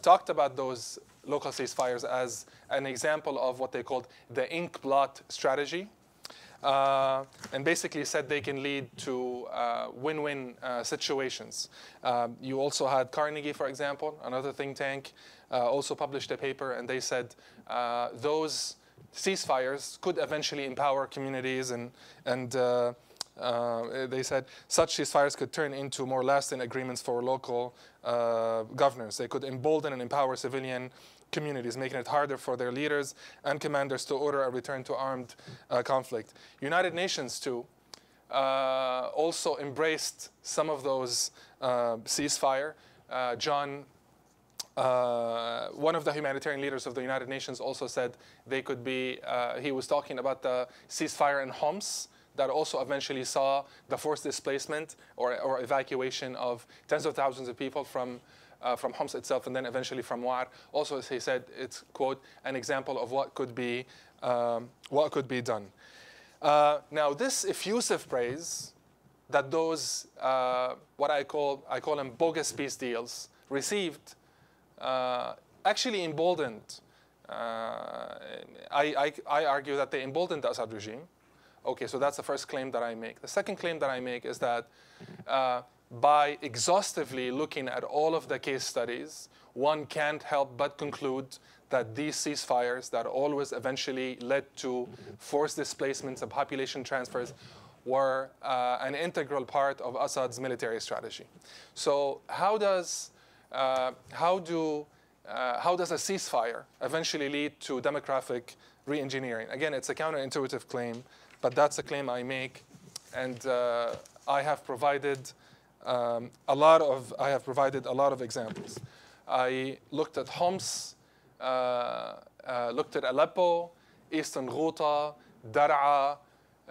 talked about those local ceasefires as an example of what they called the ink blot strategy. Uh, and basically said they can lead to win-win uh, uh, situations. Um, you also had Carnegie, for example, another think tank, uh, also published a paper, and they said uh, those ceasefires could eventually empower communities, and, and uh, uh, they said such ceasefires could turn into more lasting agreements for local uh, governors. They could embolden and empower civilian communities, making it harder for their leaders and commanders to order a return to armed uh, conflict. United Nations, too, uh, also embraced some of those uh, ceasefire. Uh, John, uh, one of the humanitarian leaders of the United Nations, also said they could be, uh, he was talking about the ceasefire in Homs, that also eventually saw the forced displacement or, or evacuation of tens of thousands of people from Uh, from Homs itself, and then eventually from Wa'ar. Also, as he said, it's, quote, an example of what could be, um, what could be done. Uh, now, this effusive praise that those, uh, what I call, I call them bogus peace deals, received, uh, actually emboldened. Uh, I, I, I argue that they emboldened the Assad regime. Okay, so that's the first claim that I make. The second claim that I make is that uh, by exhaustively looking at all of the case studies, one can't help but conclude that these ceasefires that always eventually led to forced displacements and population transfers were uh, an integral part of Assad's military strategy. So how does, uh, how do Uh, how does a ceasefire eventually lead to demographic reengineering? Again, it's a counterintuitive claim, but that's a claim I make. And uh, I have provided um, a lot of, I have provided a lot of examples. I looked at Homs, uh, uh, looked at Aleppo, Eastern Ghouta, Daraya,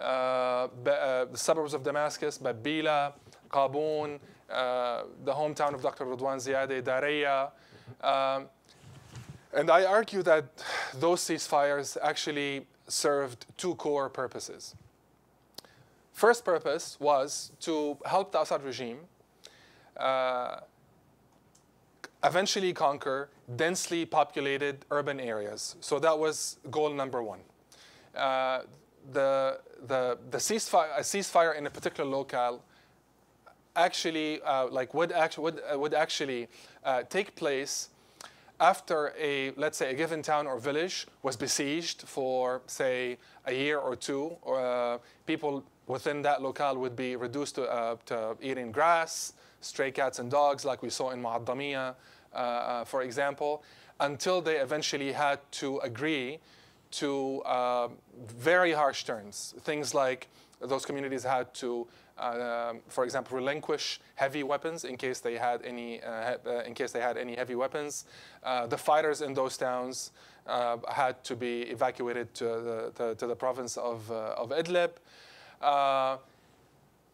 uh, uh, the suburbs of Damascus, Babila, Qaboon, uh, the hometown of Doctor Radwan Ziadeh, Daraya. Um, and I argue that those ceasefires actually served two core purposes. First purpose was to help the Assad regime uh, eventually conquer densely populated urban areas. So that was goal number one. Uh, the the, the ceasefire, a ceasefire in a particular locale actually uh, like would actually would, uh, would actually uh, take place after a, let's say, a given town or village was besieged for, say, a year or two, or uh, people within that locale would be reduced to, uh, to eating grass, stray cats and dogs, like we saw in Moadamiyeh, uh, uh, for example, until they eventually had to agree to uh, very harsh terms. Things like those communities had to, Uh, um, for example, relinquish heavy weapons in case they had any uh, uh, in case they had any heavy weapons. Uh, the fighters in those towns uh, had to be evacuated to the to, to the province of uh, of Idlib. Uh,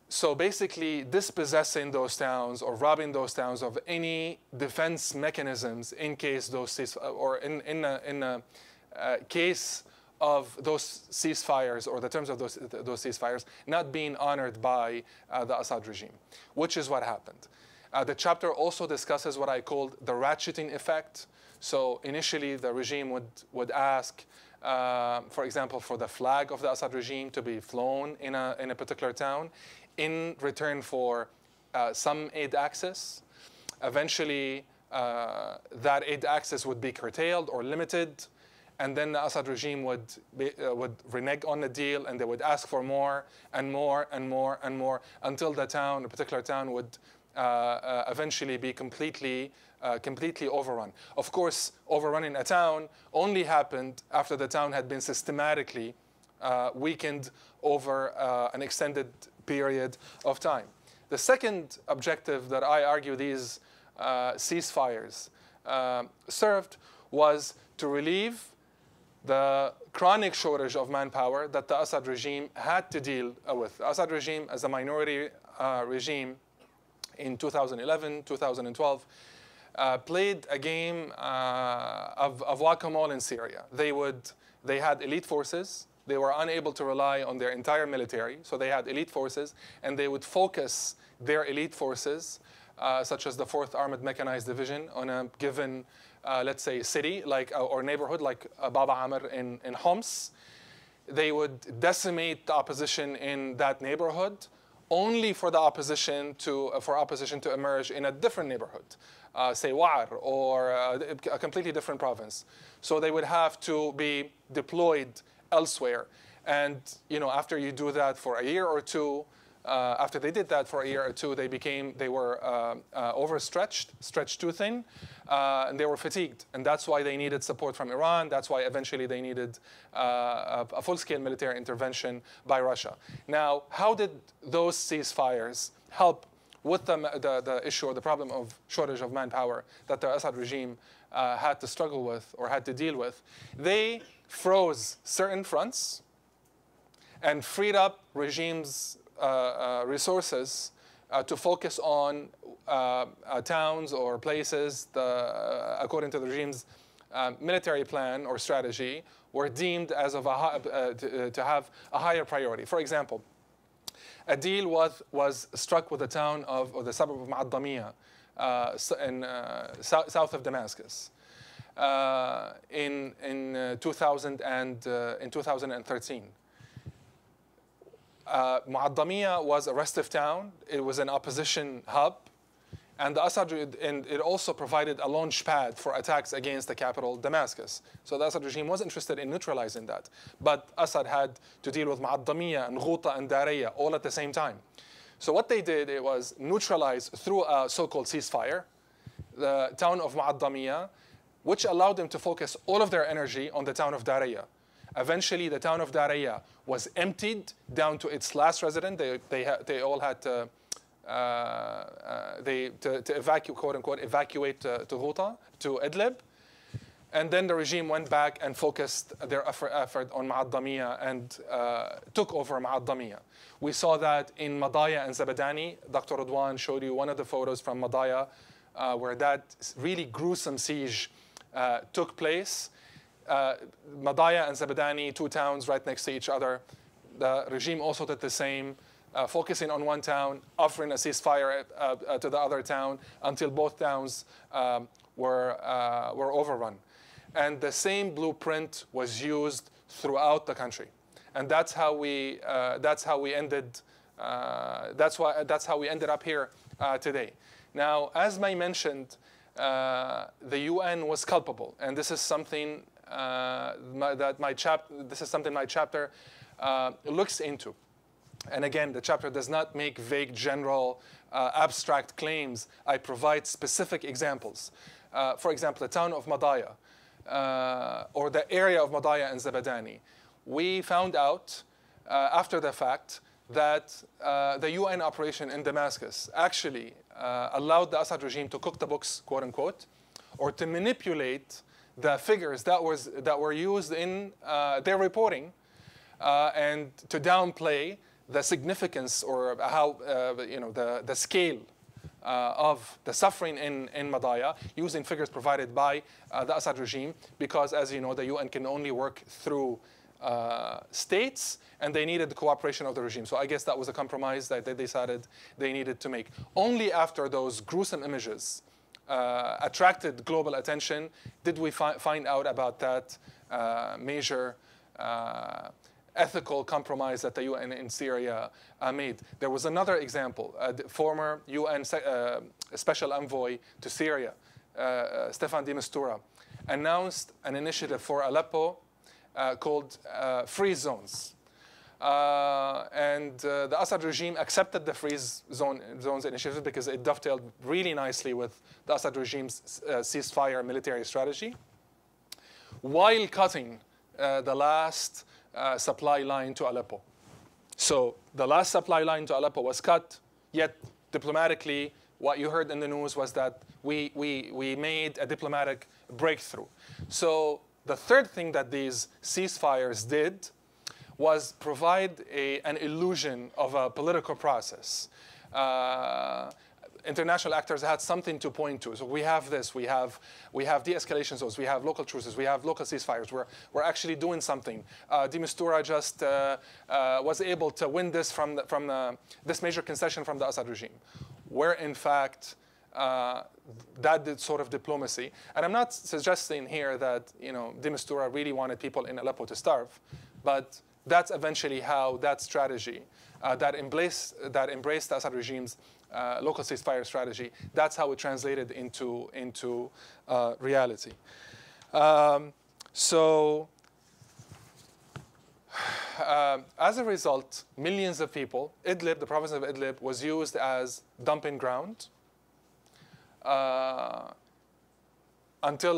so basically, dispossessing those towns or robbing those towns of any defense mechanisms in case those or in in a, in a uh, case. of those ceasefires or the terms of those, those ceasefires not being honored by uh, the Assad regime, which is what happened. Uh, the chapter also discusses what I called the ratcheting effect. So initially the regime would, would ask, uh, for example, for the flag of the Assad regime to be flown in a, in a particular town in return for uh, some aid access. Eventually uh, that aid access would be curtailed or limited. And then the Assad regime would, be, uh, would renege on the deal, and they would ask for more and more and more and more until the town, a particular town, would uh, uh, eventually be completely, uh, completely overrun. Of course, overrunning a town only happened after the town had been systematically uh, weakened over uh, an extended period of time. The second objective that I argue these uh, ceasefires uh, served was to relieve the chronic shortage of manpower that the Assad regime had to deal with. The Assad regime, as a minority uh, regime in two thousand eleven, two thousand twelve, uh, played a game uh, of, of whack-a-mole in Syria. They, would, they had elite forces. They were unable to rely on their entire military, so they had elite forces, and they would focus their elite forces, uh, such as the fourth Armored Mechanized Division, on a given Uh, let's say city like uh, or neighborhood like uh, Bab Amr in, in Homs. They would decimate the opposition in that neighborhood, only for the opposition to uh, for opposition to emerge in a different neighborhood, uh, say Wa'ar, or uh, a completely different province. So they would have to be deployed elsewhere. And you know, after you do that for a year or two, uh, after they did that for a year or two, they became, they were uh, uh, overstretched, stretched too thin, uh, and they were fatigued. And that's why they needed support from Iran. That's why eventually they needed uh, a full-scale military intervention by Russia. Now, how did those ceasefires help with the, the, the issue or the problem of shortage of manpower that the Assad regime uh, had to struggle with or had to deal with? They froze certain fronts and freed up regimes' Uh, uh, resources uh, to focus on uh, uh, towns or places the, uh, according to the regime's uh, military plan or strategy were deemed as of a uh, to, uh, to have a higher priority. For example, a deal was, was struck with the town of, or the suburb of Moadamiyeh uh, in uh, so south of Damascus uh, in, in, uh, two thousand and, uh, in two thousand thirteen. Uh, Moadamiyeh was a restive town. It was an opposition hub, and the Assad and it also provided a launch pad for attacks against the capital, Damascus. So the Assad regime was interested in neutralizing that, but Assad had to deal with Moadamiyeh and Ghouta and Daraya all at the same time. So what they did, it was neutralized through a so-called ceasefire the town of Moadamiyeh, which allowed them to focus all of their energy on the town of Daraya. Eventually, the town of Daraya was emptied down to its last resident. They, they, ha they all had to, uh, uh, they, to, to evacuate, quote unquote, evacuate uh, to Ghouta, to Idlib. And then the regime went back and focused their effort, effort on Moadamiyeh and uh, took over Moadamiyeh. We saw that in Madaya and Zabadani. Doctor Radwan showed you one of the photos from Madaya uh, where that really gruesome siege uh, took place. Uh, Madaya and Zabadani, two towns right next to each other. The regime also did the same, uh, focusing on one town, offering a ceasefire uh, uh, to the other town until both towns um, were, uh, were overrun. And the same blueprint was used throughout the country, and that's how we uh, that's how we ended uh, that's why that's how we ended up here uh, today. Now, as Mai mentioned, uh, the U N was culpable, and this is something uh, my, that my chap this is something my chapter uh, looks into. And again, the chapter does not make vague, general, uh, abstract claims. I provide specific examples. Uh, for example, the town of Madaya. Uh, or the area of Madaya and Zabadani, we found out uh, after the fact that uh, the U N operation in Damascus actually uh, allowed the Assad regime to cook the books, quote unquote, or to manipulate the figures that, was, that were used in uh, their reporting uh, and to downplay the significance or how, uh, you know, the, the scale Uh, of the suffering in, in Madaya, using figures provided by uh, the Assad regime, because as you know, the U N can only work through uh, states, and they needed the cooperation of the regime. So I guess that was a compromise that they decided they needed to make. Only after those gruesome images uh, attracted global attention did we fi find out about that uh, major uh, ethical compromise that the U N in Syria uh, made. There was another example. Uh, the former U N uh, Special Envoy to Syria, uh, uh, Stefan de Mistura, announced an initiative for Aleppo uh, called uh, Freeze Zones. Uh, and uh, the Assad regime accepted the Freeze zone, Zones initiative because it dovetailed really nicely with the Assad regime's uh, ceasefire military strategy, while cutting uh, the last Uh, supply line to Aleppo. So the last supply line to Aleppo was cut, yet diplomatically, what you heard in the news was that we, we, we made a diplomatic breakthrough. So the third thing that these ceasefires did was provide a, an illusion of a political process. Uh, International actors had something to point to. So we have this, we have, we have de-escalation zones, we have local truces, we have local ceasefires. We're, we're actually doing something. Uh, de Mistura just uh, uh, was able to win this from, the, from the, this major concession from the Assad regime, where in fact uh, that did sort of diplomacy. And I'm not suggesting here that, you know, de Mistura really wanted people in Aleppo to starve, but that's eventually how that strategy uh, that, embraced, that embraced the Assad regime's Uh, local ceasefire strategy, that's how it translated into, into uh, reality. Um, so uh, as a result, millions of people, Idlib, the province of Idlib, was used as dumping ground uh, until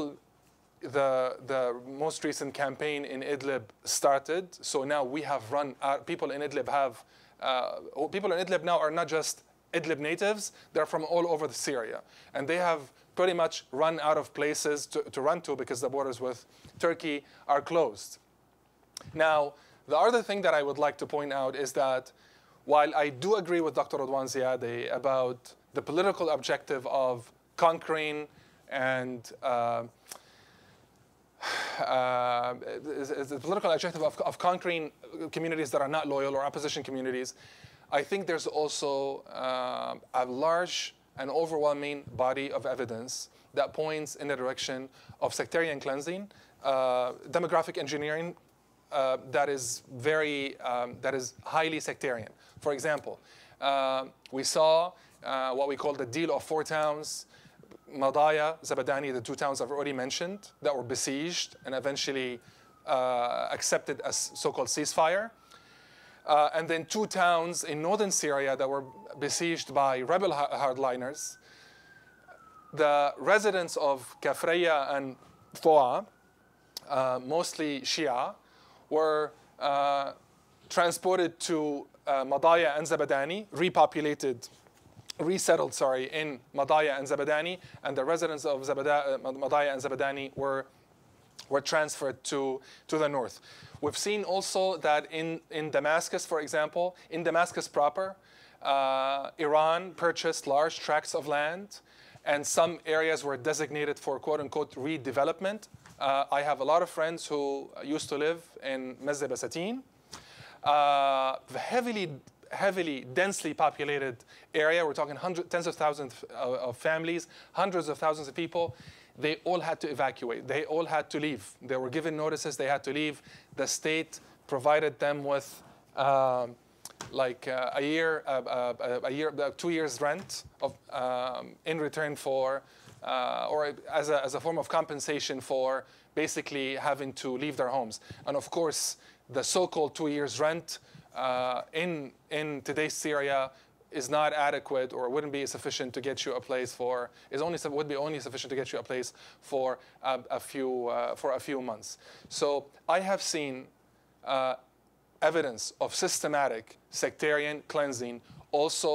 the, the most recent campaign in Idlib started. So now we have run, our, people in Idlib have, uh, people in Idlib now are not just Idlib natives, they're from all over Syria. And they have pretty much run out of places to, to run to because the borders with Turkey are closed. Now, the other thing that I would like to point out is that while I do agree with Doctor Radwan Ziadeh about the political objective of conquering and uh, Uh, the political objective of, of conquering communities that are not loyal or opposition communities, I think there's also uh, a large and overwhelming body of evidence that points in the direction of sectarian cleansing, uh, demographic engineering uh, that is very, um, that is highly sectarian. For example, uh, we saw uh, what we call the deal of four towns, Madaya, Zabadani, the two towns I've already mentioned, that were besieged and eventually uh, accepted as so-called ceasefire. Uh, and then two towns in northern Syria that were besieged by rebel hardliners. The residents of Kafreya and Foa, uh, mostly Shia, were uh, transported to uh, Madaya and Zabadani, repopulated, resettled, sorry, in Madaya and Zabadani, and the residents of Zabada, Madaya and Zabadani were were transferred to, to the north. We've seen also that in, in Damascus, for example, in Damascus proper, uh, Iran purchased large tracts of land, and some areas were designated for quote-unquote redevelopment. Uh, I have a lot of friends who used to live in Mezze Besatin, uh, heavily heavily, densely populated area. We're talking hundreds, tens of thousands of, of families, hundreds of thousands of people. They all had to evacuate. They all had to leave. They were given notices. They had to leave. The state provided them with um, like uh, a year, uh, uh, a year, uh, two years' rent of, um, in return for, uh, or as a, as a form of compensation for basically having to leave their homes. And of course, the so-called two years' rent Uh, in, in today's Syria is not adequate, or wouldn't be sufficient to get you a place for, is only, would be only sufficient to get you a place for a, a few, uh, for a few months. So I have seen uh, evidence of systematic sectarian cleansing also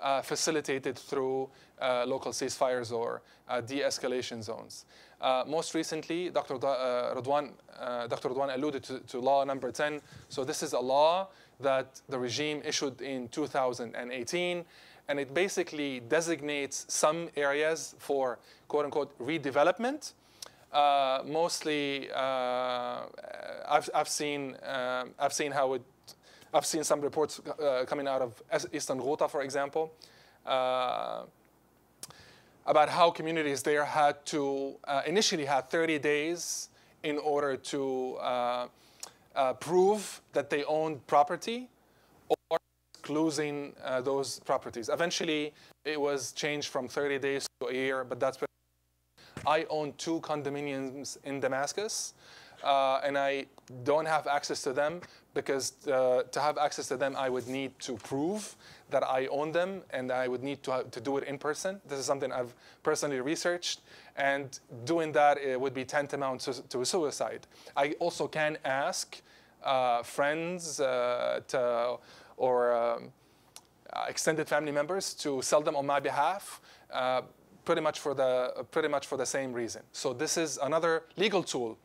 uh, facilitated through uh, local ceasefires or uh, de-escalation zones. Uh, most recently, Doctor Uh, Radwan, uh, Doctor Radwan alluded to, to law number ten. So this is a law that the regime issued in two thousand eighteen, and it basically designates some areas for quote-unquote redevelopment. Uh, mostly, uh, I've, I've seen um, I've seen how it I've seen some reports uh, coming out of Eastern Ghouta, for example, uh, about how communities there had to uh, initially had thirty days in order to Uh, Uh, prove that they owned property, or losing uh, those properties. Eventually, it was changed from thirty days to a year, but that's where I own two condominiums in Damascus, uh, and I don't have access to them because uh, to have access to them, I would need to prove that I own them, and I would need to, to do it in person. This is something I've personally researched, and doing that, it would be tantamount to, to suicide. I also can ask uh, friends uh, to, or um, extended family members to sell them on my behalf, uh, pretty much for the pretty much for the same reason. So this is another legal tool uh,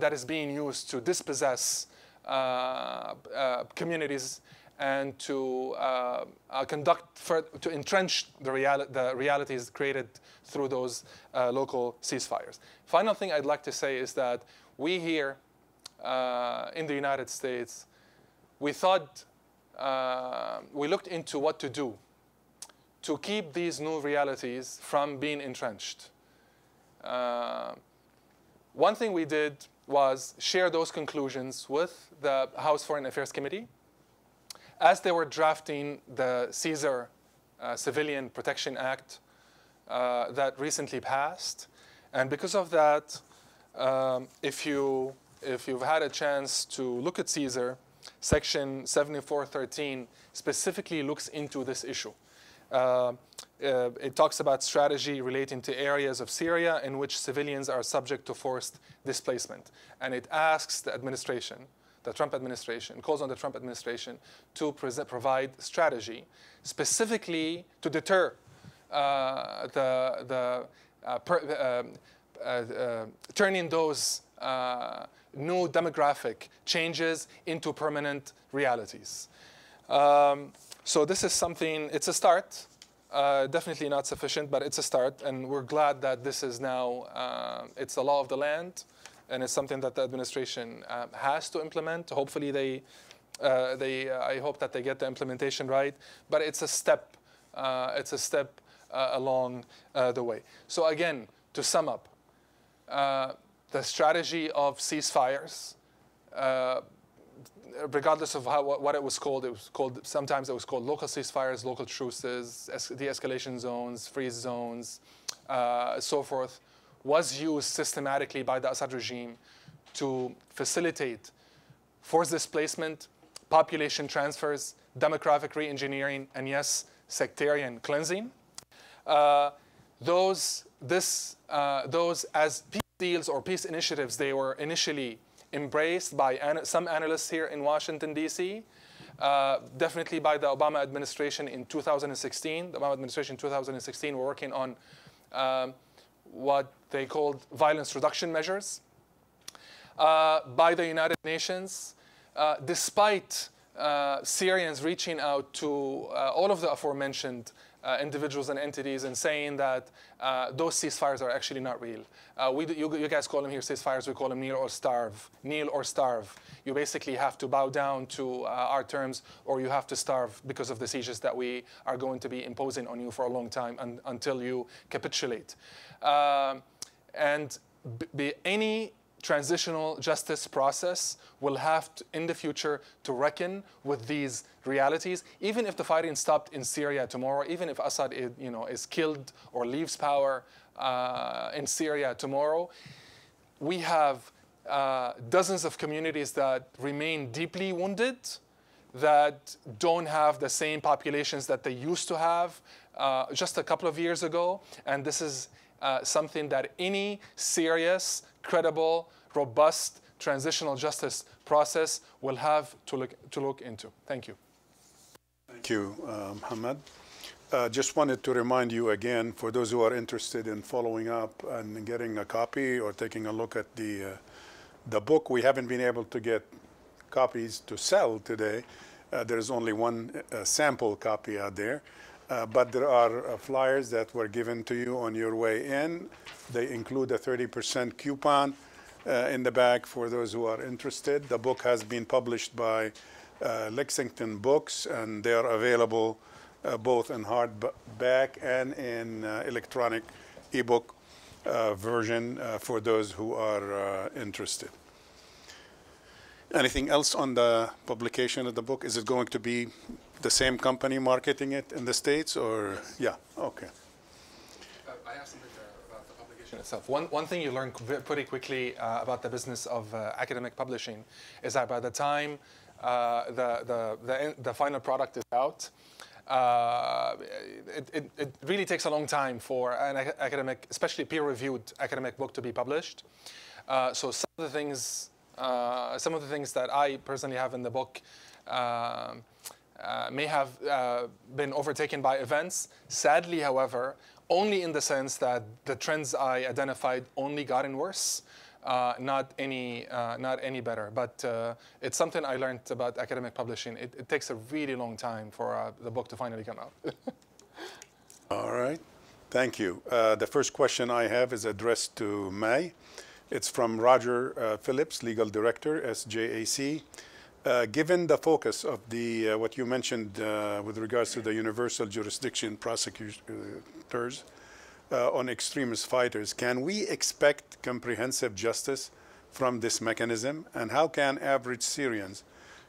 that is being used to dispossess uh, uh, communities, and to uh, uh, conduct, for, to entrench the, reali the realities created through those uh, local ceasefires. Final thing I'd like to say is that we here uh, in the United States, we thought, uh, we looked into what to do to keep these new realities from being entrenched. Uh, one thing we did was share those conclusions with the House Foreign Affairs Committee as they were drafting the Caesar uh, Civilian Protection Act uh, that recently passed. And because of that, um, if, you, if you've had a chance to look at Caesar, Section seventy-four thirteen specifically looks into this issue. Uh, uh, it talks about strategy relating to areas of Syria in which civilians are subject to forced displacement. And it asks the administration, the Trump administration, calls on the Trump administration to provide strategy specifically to deter uh, the, the uh, per, uh, uh, uh, turning those uh, new demographic changes into permanent realities. Um, so this is something, it's a start, uh, definitely not sufficient, but it's a start, and we're glad that this is now, uh, it's the law of the land, and it's something that the administration uh, has to implement. Hopefully, they, uh, they. Uh, I hope that they get the implementation right. But it's a step. Uh, it's a step uh, along uh, the way. So again, to sum up, uh, the strategy of ceasefires, uh, regardless of how, what it was called, it was called. Sometimes it was called local ceasefires, local truces, de-escalation zones, freeze zones, uh, so forth, was used systematically by the Assad regime to facilitate forced displacement, population transfers, demographic re-engineering, and yes, sectarian cleansing. Uh, those this, uh, those as peace deals or peace initiatives, they were initially embraced by an some analysts here in Washington, D C, uh, definitely by the Obama administration in two thousand sixteen. The Obama administration in two thousand sixteen were working on um, what they called violence reduction measures uh, by the United Nations, uh, despite uh, Syrians reaching out to uh, all of the aforementioned Uh, individuals and entities and saying that uh, those ceasefires are actually not real. Uh, we do, you, you guys call them here ceasefires, we call them kneel or starve. Kneel or starve. You basically have to bow down to uh, our terms, or you have to starve because of the sieges that we are going to be imposing on you for a long time and, until you capitulate. Uh, and b b any transitional justice process will have to, in the future, to reckon with these realities. Even if the fighting stopped in Syria tomorrow, even if Assad is, you know, is killed or leaves power uh, in Syria tomorrow, we have uh, dozens of communities that remain deeply wounded, that don't have the same populations that they used to have uh, just a couple of years ago. And this is uh, something that any serious, credible, robust transitional justice process will have to look, to look into. Thank you. Thank you, uh, Mohammed. Uh, just wanted to remind you again, for those who are interested in following up and getting a copy or taking a look at the, uh, the book, we haven't been able to get copies to sell today. Uh, there's only one uh, sample copy out there. Uh, but there are uh, flyers that were given to you on your way in. They include a thirty percent coupon uh, in the back for those who are interested. The book has been published by uh, Lexington Books, and they are available uh, both in hardback and in uh, electronic ebook uh, version uh, for those who are uh, interested. Anything else on the publication of the book? Is it going to be the same company marketing it in the States, or? Yes. Yeah, okay. Uh, I have something there about the publication itself. One, one thing you learn pretty quickly uh, about the business of uh, academic publishing is that by the time uh, the, the, the, the final product is out, Uh, it, it, it really takes a long time for an academic, especially peer-reviewed academic book to be published. Uh, so some of the things, uh, some of the things that I personally have in the book uh, uh, may have uh, been overtaken by events. Sadly, however, only in the sense that the trends I identified only gotten worse, uh, not any, uh, not any better. But uh, it's something I learned about academic publishing. It, it takes a really long time for uh, the book to finally come out. All right, thank you. Uh, the first question I have is addressed to Mai. It's from Roger uh, Phillips, legal director, S J A C. Uh, given the focus of the uh, what you mentioned uh, with regards to the universal jurisdiction prosecutors. Uh, on extremist fighters, can we expect comprehensive justice from this mechanism? And how can average Syrians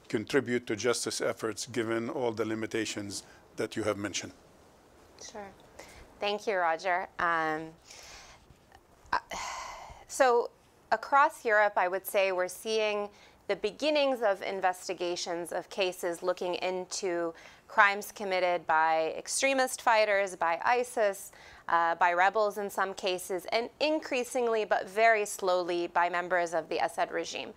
contribute to justice efforts given all the limitations that you have mentioned? Sure. Thank you, Roger. Um, uh, so across Europe, I would say we're seeing the beginnings of investigations of cases looking into crimes committed by extremist fighters, by ISIS, Uh, by rebels in some cases, and increasingly, but very slowly, by members of the Assad regime.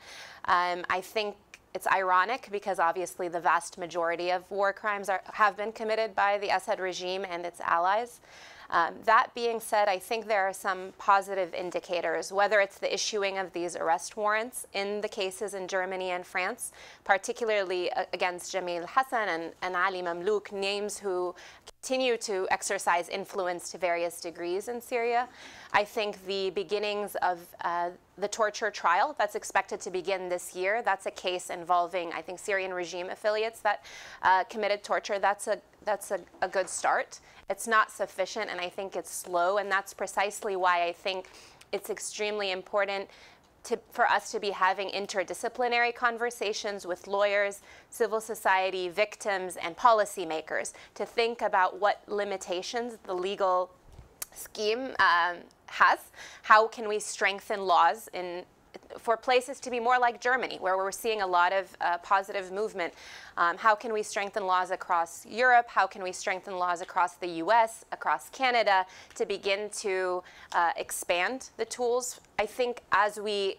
Um, I think it's ironic because obviously the vast majority of war crimes are, have been committed by the Assad regime and its allies. Um, that being said, I think there are some positive indicators, whether it's the issuing of these arrest warrants in the cases in Germany and France, particularly uh, against Jamil Hassan and, and Ali Mamlouk, names who continue to exercise influence to various degrees in Syria. I think the beginnings of uh, the torture trial that's expected to begin this year, that's a case involving, I think, Syrian regime affiliates that uh, committed torture. That's a That's a, a good start. It's not sufficient, and I think it's slow, and that's precisely why I think it's extremely important to, for us to be having interdisciplinary conversations with lawyers, civil society, victims, and policymakers to think about what limitations the legal scheme um, has. How can we strengthen laws in for places to be more like Germany, where we're seeing a lot of uh, positive movement. Um, how can we strengthen laws across Europe? How can we strengthen laws across the U S, across Canada, to begin to uh, expand the tools? I think as we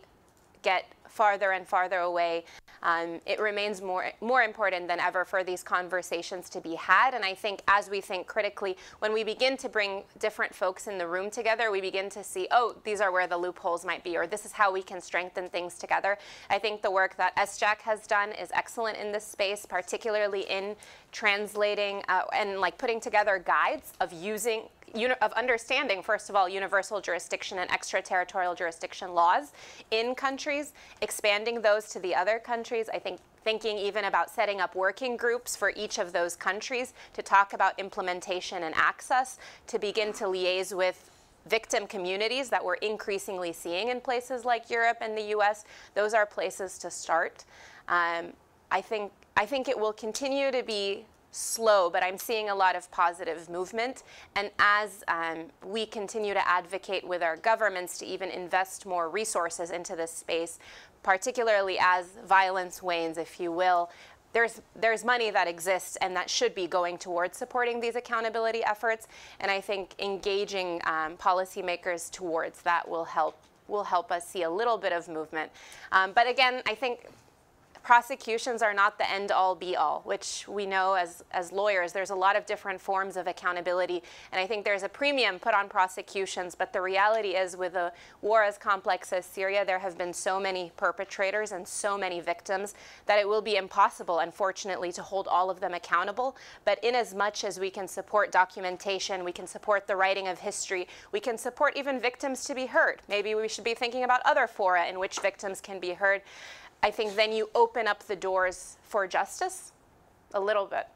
get farther and farther away, um, it remains more, more important than ever for these conversations to be had. And I think as we think critically, when we begin to bring different folks in the room together, we begin to see, oh, these are where the loopholes might be, or this is how we can strengthen things together. I think the work that S J A C has done is excellent in this space, particularly in translating uh, and like putting together guides of using of understanding, first of all, universal jurisdiction and extraterritorial jurisdiction laws in countries, expanding those to the other countries. I think thinking even about setting up working groups for each of those countries to talk about implementation and access, to begin to liaise with victim communities that we're increasingly seeing in places like Europe and the U S. Those are places to start. Um, I think, I think it will continue to be slow, but I'm seeing a lot of positive movement. And as um, we continue to advocate with our governments to even invest more resources into this space, particularly as violence wanes, if you will, there's, there's money that exists and that should be going towards supporting these accountability efforts. And I think engaging um, policymakers towards that will help, will help us see a little bit of movement. Um, but again, I think prosecutions are not the end-all, be-all, which we know as, as lawyers. There's a lot of different forms of accountability, and I think there's a premium put on prosecutions, but the reality is with a war as complex as Syria, there have been so many perpetrators and so many victims that it will be impossible, unfortunately, to hold all of them accountable. But in as much as we can support documentation, we can support the writing of history, we can support even victims to be heard. Maybe we should be thinking about other fora in which victims can be heard. I think then you open up the doors for justice a little bit.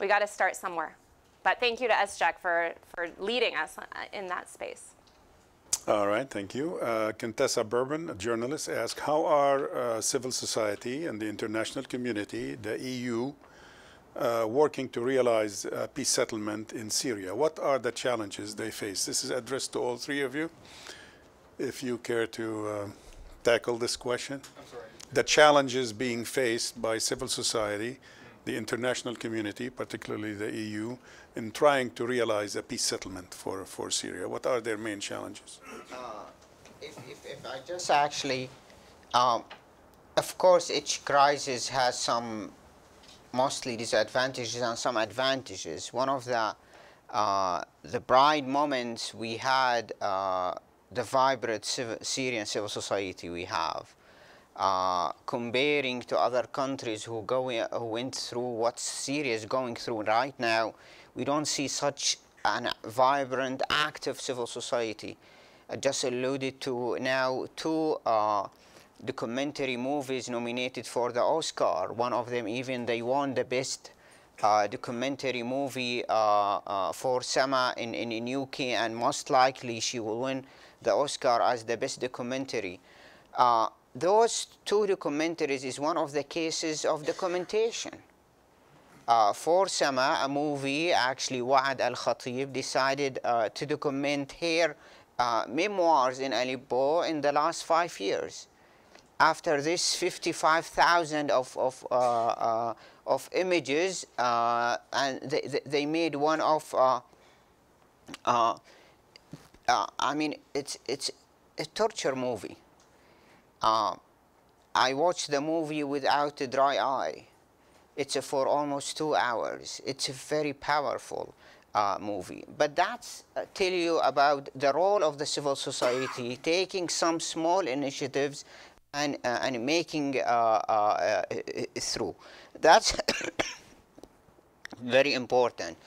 We got to start somewhere. But thank you to S J A C for, for leading us in that space. All right, thank you. Uh, Contessa Bourbon, a journalist, asked, how are uh, civil society and the international community, the E U, uh, working to realize uh, peace settlement in Syria? What are the challenges they face? This is addressed to all three of you. If you care to... Uh, tackle this question. I'm sorry. The challenges being faced by civil society, the international community, particularly the E U, in trying to realize a peace settlement for, for Syria. What are their main challenges? Uh, if, if, if I just actually, um, of course, each crisis has some mostly disadvantages and some advantages. One of the, uh, the bright moments we had uh, the vibrant civil, Syrian civil society we have, uh, comparing to other countries who, go, who went through what Syria is going through right now, we don't see such a vibrant, active civil society. I just alluded to now two uh, documentary movies nominated for the Oscar. One of them even they won the best Uh, documentary movie uh, uh, for Sama in, in, in U K, and most likely she will win the Oscar as the best documentary. Uh, those two documentaries is one of the cases of documentation. Uh, for Sama, a movie, actually Wa'ad Al-Khatib decided uh, to document her uh, memoirs in Aleppo in the last five years. After this, fifty-five thousand of, of, uh, uh, of images, uh, and they, they made one of, uh, uh, uh, I mean, it's, it's a torture movie. Uh, I watched the movie without a dry eye. It's a, for almost two hours. It's a very powerful uh, movie. But that's uh, tell you about the role of the civil society, taking some small initiatives and, uh, and making uh, uh, uh, through. That's very important.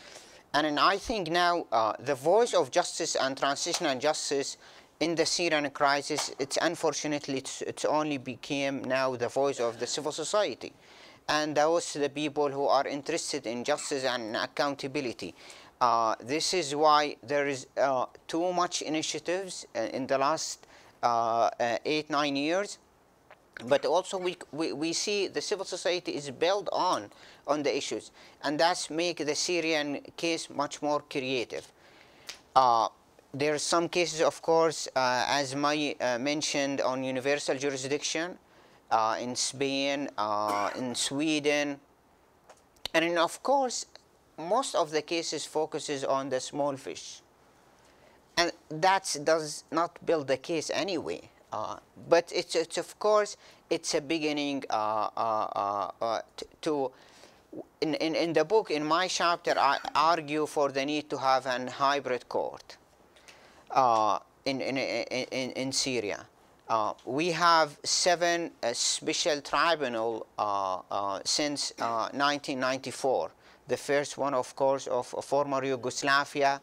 And, and I think now uh, the voice of justice and transitional justice in the Syrian crisis, it's unfortunately, it's, it's only became now the voice of the civil society. And those the people who are interested in justice and accountability. Uh, this is why there is uh, too much initiatives uh, in the last uh, uh, eight, nine years. But also we, we, we see the civil society is built on, on the issues, and that's make the Syrian case much more creative. Uh, there are some cases, of course, uh, as Mai uh, mentioned, on universal jurisdiction uh, in Spain, uh, in Sweden, and in, of course, most of the cases focuses on the small fish, and that does not build the case anyway. Uh, but it's, it's of course, it's a beginning uh, uh, uh, to. In, in, in the book, in my chapter, I argue for the need to have an hybrid court uh, in, in, in, in Syria. Uh, we have seven uh, special tribunal uh, uh, since uh, nineteen ninety-four. The first one, of course, of former Yugoslavia,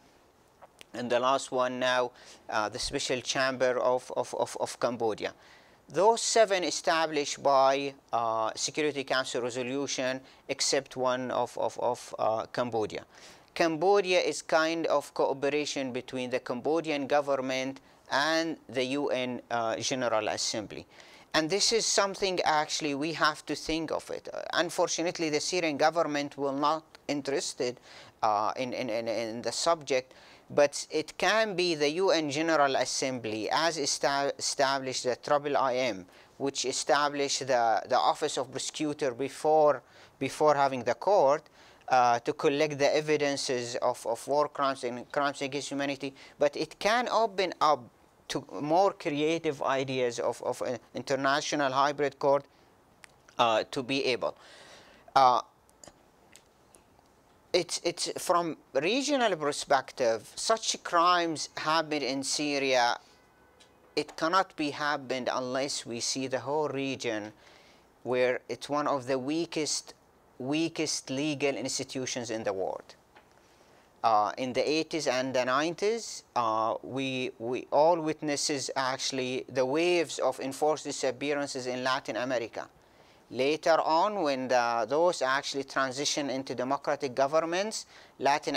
and the last one now, uh, the special chamber of, of, of, of Cambodia. Those seven established by uh, Security Council resolution, except one of, of, of uh, Cambodia. Cambodia is kind of cooperation between the Cambodian government and the U N uh, General Assembly. And this is something actually we have to think of it. Uh, unfortunately, the Syrian government will not interested uh, in, in, in, in the subject. But it can be the U N General Assembly, as esta established the I I M, which established the, the Office of Prosecutor before, before having the court, uh, to collect the evidences of, of war crimes and crimes against humanity. But it can open up to more creative ideas of, of an international hybrid court uh, to be able. Uh, It's, it's from regional perspective, such crimes happen in Syria. It cannot be happened unless we see the whole region, where it's one of the weakest, weakest legal institutions in the world. Uh, in the eighties and the nineties, uh, we, we all witnesses actually the waves of enforced disappearances in Latin America. Later on, when the, those actually transitioned into democratic governments, Latin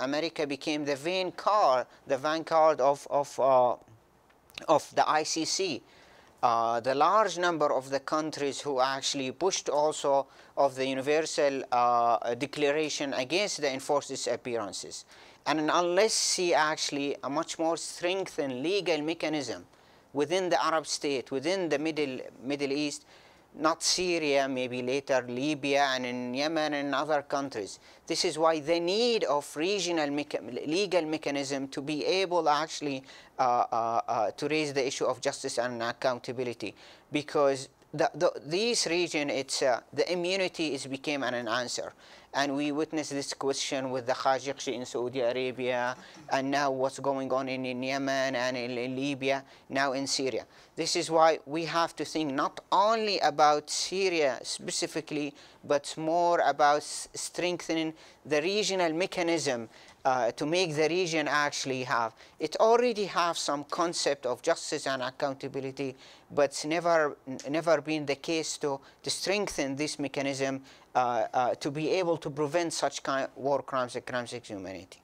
America became the vanguard, the vanguard of, of, uh, of the I C C. Uh, the large number of the countries who actually pushed also of the Universal uh, Declaration against the enforced disappearances. And unless see actually a much more strengthened legal mechanism within the Arab state, within the Middle, Middle East, not Syria, maybe later Libya and in Yemen and other countries. This is why the need of regional mecha legal mechanism to be able actually uh, uh, uh, to raise the issue of justice and accountability, because the, the, this region, it's, uh, the immunity is became an answer. And we witnessed this question with the Khashoggi in Saudi Arabia, and now what's going on in, in Yemen and in, in Libya, now in Syria. This is why we have to think not only about Syria specifically, but more about strengthening the regional mechanism uh, to make the region actually have. It already has some concept of justice and accountability, but it's never, never been the case to, to strengthen this mechanism Uh, uh, to be able to prevent such kind of war crimes and crimes against humanity.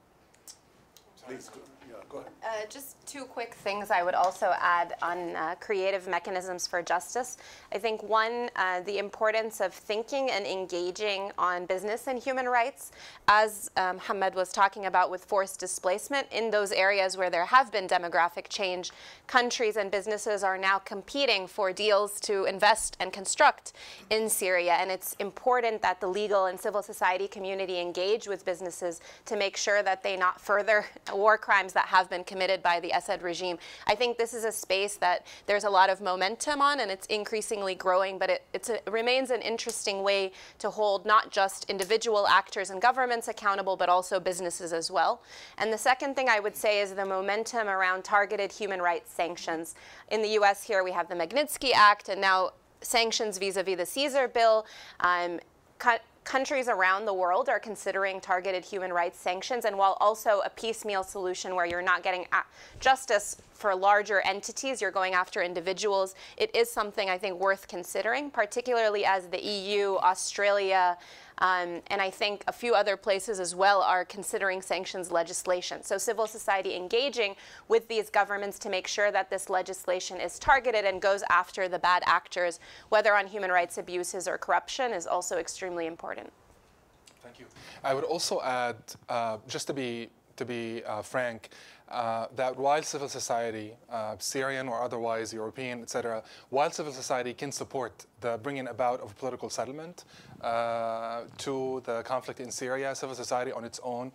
Please, go, yeah, go ahead. Uh, just two quick things I would also add on uh, creative mechanisms for justice. I think one, uh, the importance of thinking and engaging on business and human rights, as um, Mohammed was talking about with forced displacement in those areas where there have been demographic change. Countries and businesses are now competing for deals to invest and construct in Syria, and it's important that the legal and civil society community engage with businesses to make sure that they not further war crimes that have been committed by the Assad regime. I think this is a space that there's a lot of momentum on, and it's increasingly growing, but it it's a, remains an interesting way to hold not just individual actors and governments accountable, but also businesses as well. And the second thing I would say is the momentum around targeted human rights sanctions. In the U S here, we have the Magnitsky Act, and now sanctions vis-a-vis the Caesar bill. Um, cut Countries around the world are considering targeted human rights sanctions, and while also a piecemeal solution where you're not getting justice for larger entities, you're going after individuals, it is something I think worth considering, particularly as the E U, Australia, Um, and I think a few other places as well are considering sanctions legislation. So civil society engaging with these governments to make sure that this legislation is targeted and goes after the bad actors, whether on human rights abuses or corruption, is also extremely important. Thank you. I would also add, uh, just to be, to be uh, frank, uh, that while civil society, uh, Syrian or otherwise, European, et cetera, while civil society can support the bringing about of political settlement uh, to the conflict in Syria, civil society on its own,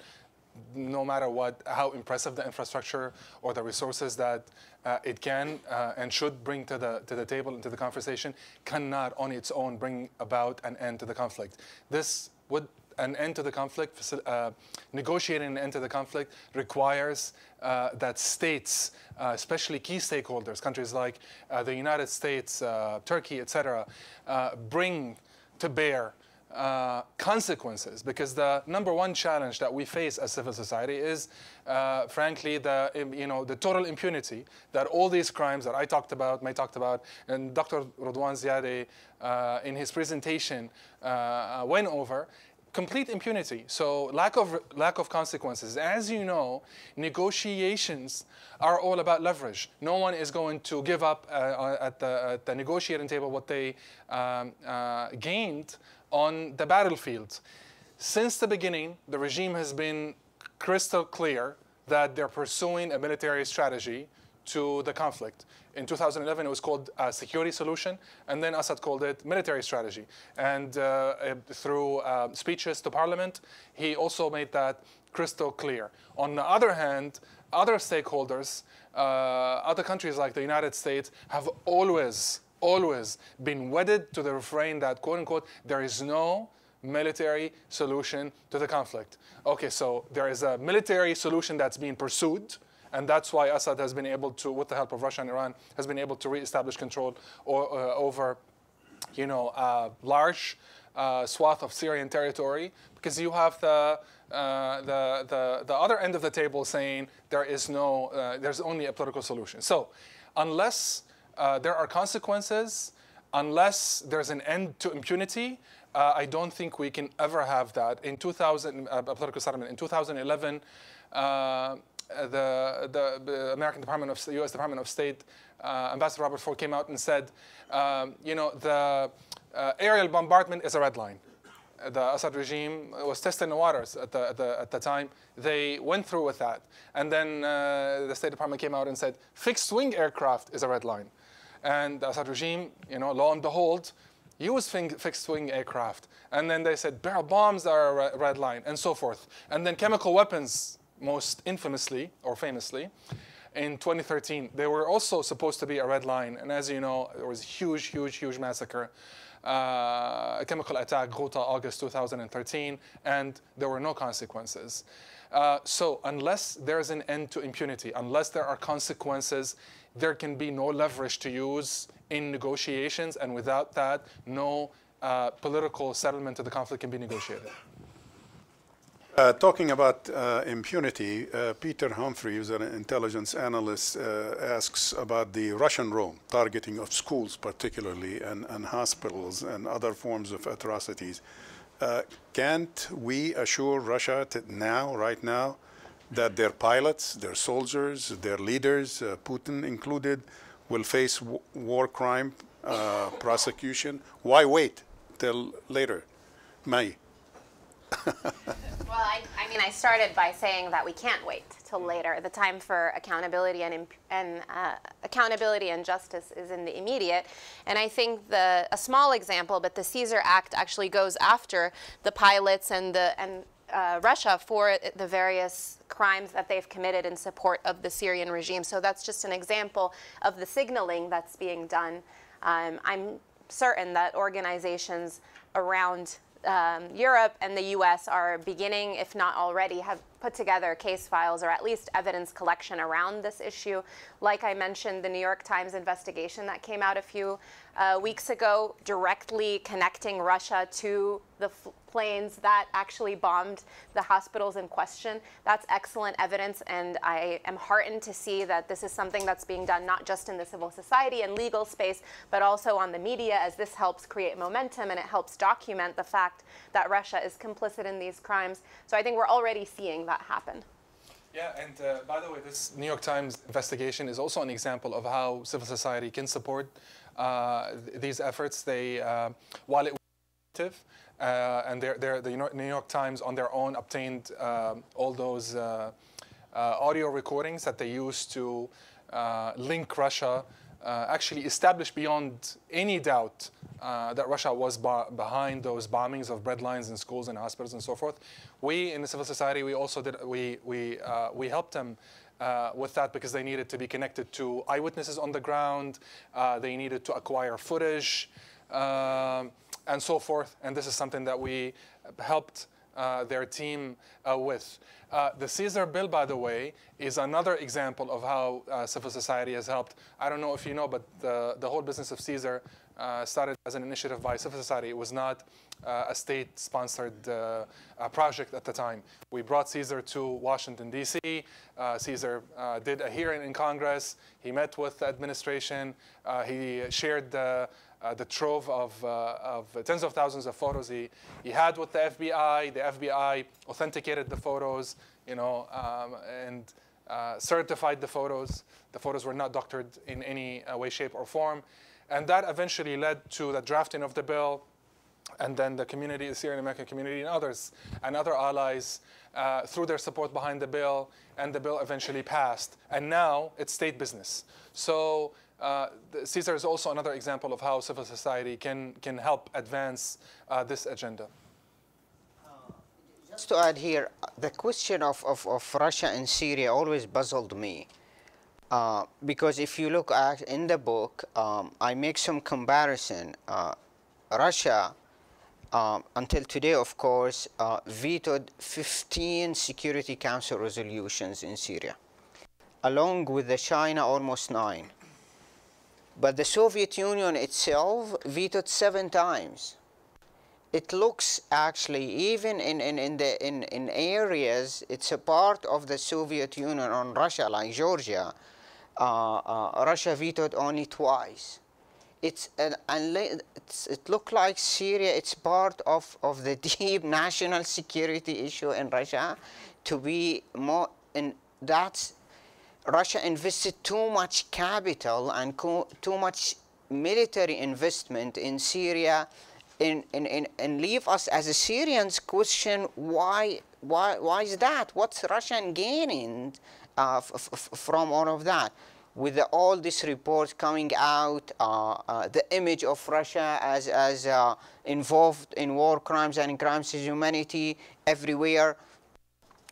no matter what, how impressive the infrastructure or the resources that uh, it can uh, and should bring to the to the table and to the conversation, cannot on its own bring about an end to the conflict. This would an end to the conflict, uh, negotiating an end to the conflict requires uh, that states, uh, especially key stakeholders, countries like uh, the United States, uh, Turkey, et cetera, uh, bring to bear Uh, consequences, because the number one challenge that we face as civil society is, uh, frankly, the you know the total impunity that all these crimes that I talked about, Mai talked about, and Doctor Radwan Ziadeh uh, in his presentation uh, went over. Complete impunity, so lack of lack of consequences. As you know, negotiations are all about leverage. No one is going to give up uh, at, the, at the negotiating table what they um, uh, gained on the battlefield. Since the beginning, the regime has been crystal clear that they're pursuing a military strategy to the conflict. In two thousand eleven, it was called a security solution, and then Assad called it military strategy. And uh, through uh, speeches to parliament, he also made that crystal clear. On the other hand, other stakeholders, uh, other countries like the United States, have always, always been wedded to the refrain that, quote unquote, there is no military solution to the conflict. Okay, so there is a military solution that's being pursued, and that's why Assad has been able to, with the help of Russia and Iran, has been able to reestablish control or, uh, over, you know, a large uh, swath of Syrian territory. Because you have the, uh, the the the other end of the table saying there is no, uh, there's only a political solution. So, unless uh, there are consequences, unless there's an end to impunity, uh, I don't think we can ever have that. In two thousand, uh, a political settlement in two thousand eleven. Uh, The, the, the American Department of U S Department of State uh, Ambassador Robert Ford came out and said, um, you know, the uh, aerial bombardment is a red line. The Assad regime was testing the waters at the, at the, at the time. They went through with that, and then uh, the State Department came out and said fixed-wing aircraft is a red line, and the Assad regime, you know, lo and behold, use fixed-wing aircraft, and then they said barrel bombs are a red line, and so forth, and then chemical weapons. Most infamously or famously, in twenty thirteen, they were also supposed to be a red line. And as you know, there was a huge, huge, huge massacre, uh, a chemical attack, Ghouta, August two thousand thirteen, and there were no consequences. Uh, so unless there's an end to impunity, unless there are consequences, there can be no leverage to use in negotiations. And without that, no uh, political settlement to the conflict can be negotiated. Uh, talking about uh, impunity, uh, Peter Humphrey, who's an intelligence analyst, uh, asks about the Russian Rome, targeting of schools particularly, and, and hospitals and other forms of atrocities. Uh, can't we assure Russia now, right now, that their pilots, their soldiers, their leaders, uh, Putin included, will face w war crime uh, prosecution? Why wait till later? May. Well, I, I mean, I started by saying that we can't wait till later. The time for accountability and, imp and uh, accountability and justice is in the immediate. And I think the a small example, but the Caesar Act actually goes after the pilots and the and uh, Russia for the various crimes that they've committed in support of the Syrian regime. So that's just an example of the signaling that's being done. Um, I'm certain that organizations around Um, Europe and the U S are beginning, if not already, have put together case files or at least evidence collection around this issue. Like I mentioned, the New York Times investigation that came out a few uh, weeks ago directly connecting Russia to the planes that actually bombed the hospitals in question. That's excellent evidence, and I am heartened to see that this is something that's being done not just in the civil society and legal space, but also on the media, as this helps create momentum and it helps document the fact that Russia is complicit in these crimes. So I think we're already seeing that happen. Yeah, and uh, by the way, this New York Times investigation is also an example of how civil society can support uh, th these efforts. They, uh, while it was effective, uh, and they're, they're, the New York Times on their own obtained uh, all those uh, uh, audio recordings that they used to uh, link Russia, uh, actually established beyond any doubt uh, that Russia was behind those bombings of breadlines in schools and hospitals and so forth. We in the civil society, we also did, we, we, uh, we helped them Uh, with that, because they needed to be connected to eyewitnesses on the ground, uh, they needed to acquire footage, uh, and so forth. And this is something that we helped uh, their team uh, with. Uh, the Caesar bill, by the way, is another example of how uh, civil society has helped. I don't know if you know, but the, the whole business of Caesar uh, started as an initiative by civil society. It was not uh, a state-sponsored uh, uh, project at the time. We brought Caesar to Washington, D C Uh, Caesar uh, did a hearing in Congress. He met with the administration. Uh, he shared the, uh, the trove of, uh, of tens of thousands of photos he, he had with the F B I. The F B I authenticated the photos, you know, um, and uh, certified the photos. The photos were not doctored in any uh, way, shape, or form. And that eventually led to the drafting of the bill, and then the community, the Syrian American community, and others, and other allies, uh, threw their support behind the bill, and the bill eventually passed. And now it's state business. So uh, Caesar is also another example of how civil society can, can help advance uh, this agenda. Just to add here, the question of, of, of Russia and Syria always puzzled me. Uh, because if you look at in the book, um, I make some comparison. Uh, Russia, um, until today, of course, uh, vetoed fifteen Security Council resolutions in Syria, along with the China, almost nine. But the Soviet Union itself vetoed seven times. It looks actually, even in, in, in, the, in, in areas, it's a part of the Soviet Union on Russia, like Georgia, uh, uh, Russia vetoed only twice. It's, an, it's, it looked like Syria, it's part of, of the deep national security issue in Russia to be more, and that's, Russia invested too much capital and co too much military investment in Syria. And, and, and leave us as a Syrians question, why, why, why is that? What's Russian gaining uh, f f from all of that? With the, all these reports coming out, uh, uh, the image of Russia as, as uh, involved in war crimes and crimes against humanity everywhere,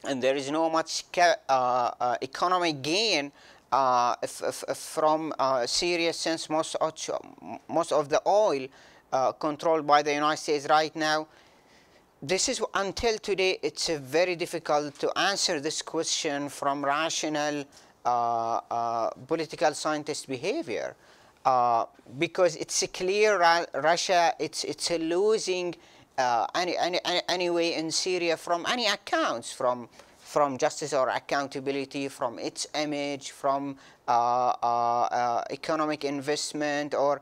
and there is no much ca uh, uh, economic gain uh, f f from uh, Syria, since most of, most of the oil Uh, controlled by the United States right now. This is, until today, it's uh, very difficult to answer this question from rational uh, uh, political scientist behavior, uh, because it's a clear ra Russia, it's, it's a losing uh, any, any, any way in Syria from any accounts, from, from justice or accountability, from its image, from uh, uh, uh, economic investment, or,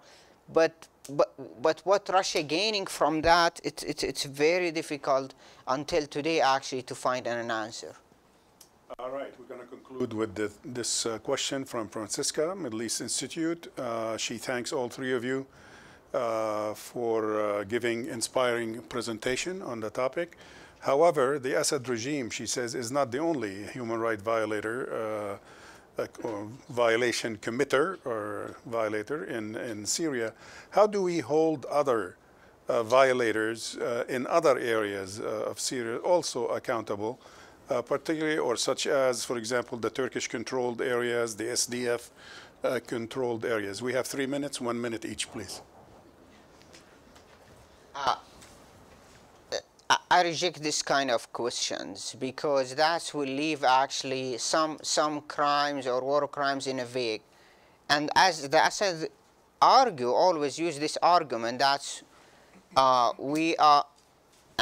but But, but what Russia gaining from that, it, it, it's very difficult until today, actually, to find an answer. All right, we're going to conclude with the, this uh, question from Francisca, Middle East Institute. Uh, she thanks all three of you uh, for uh, giving inspiring presentation on the topic. However, the Assad regime, she says, is not the only human rights violator, uh, Uh, or violation committer or violator in, in Syria. How do we hold other uh, violators uh, in other areas uh, of Syria also accountable, uh, particularly or such as, for example, the Turkish-controlled areas, the S D F-controlled uh, areas? We have three minutes, one minute each, please. Uh, I reject this kind of questions, because that will leave actually some, some crimes or war crimes in a vague. And as the Assad argue, always use this argument that uh, we are,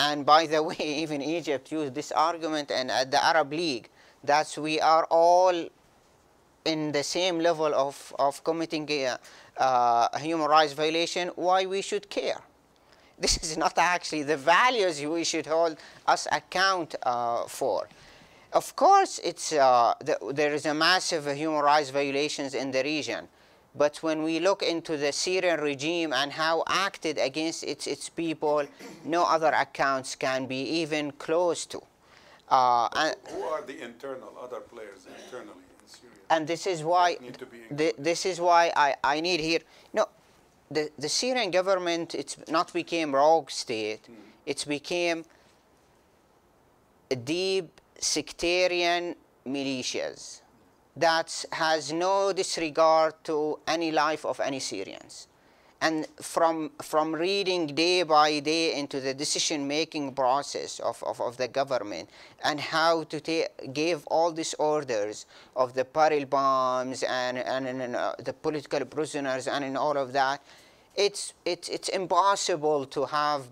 and by the way, even Egypt used this argument, and at the Arab League, that we are all in the same level of, of committing a, a human rights violation, why we should care. This is not actually the values we should hold us account uh, for. Of course, it's, uh, the, there is a massive human rights violations in the region. But when we look into the Syrian regime and how acted against its, its people, no other accounts can be even close to. Uh, and who are the internal other players internally in Syria? And this is why need to be th this is why I, I need here. No, the the Syrian government, it's not became rogue state. Mm. It's became a deep sectarian militias that has no disregard to any life of any Syrians. And from, from reading day by day into the decision-making process of, of, of the government and how to give all these orders of the barrel bombs and, and, and, and uh, the political prisoners and, and all of that, it's, it's, it's impossible to, have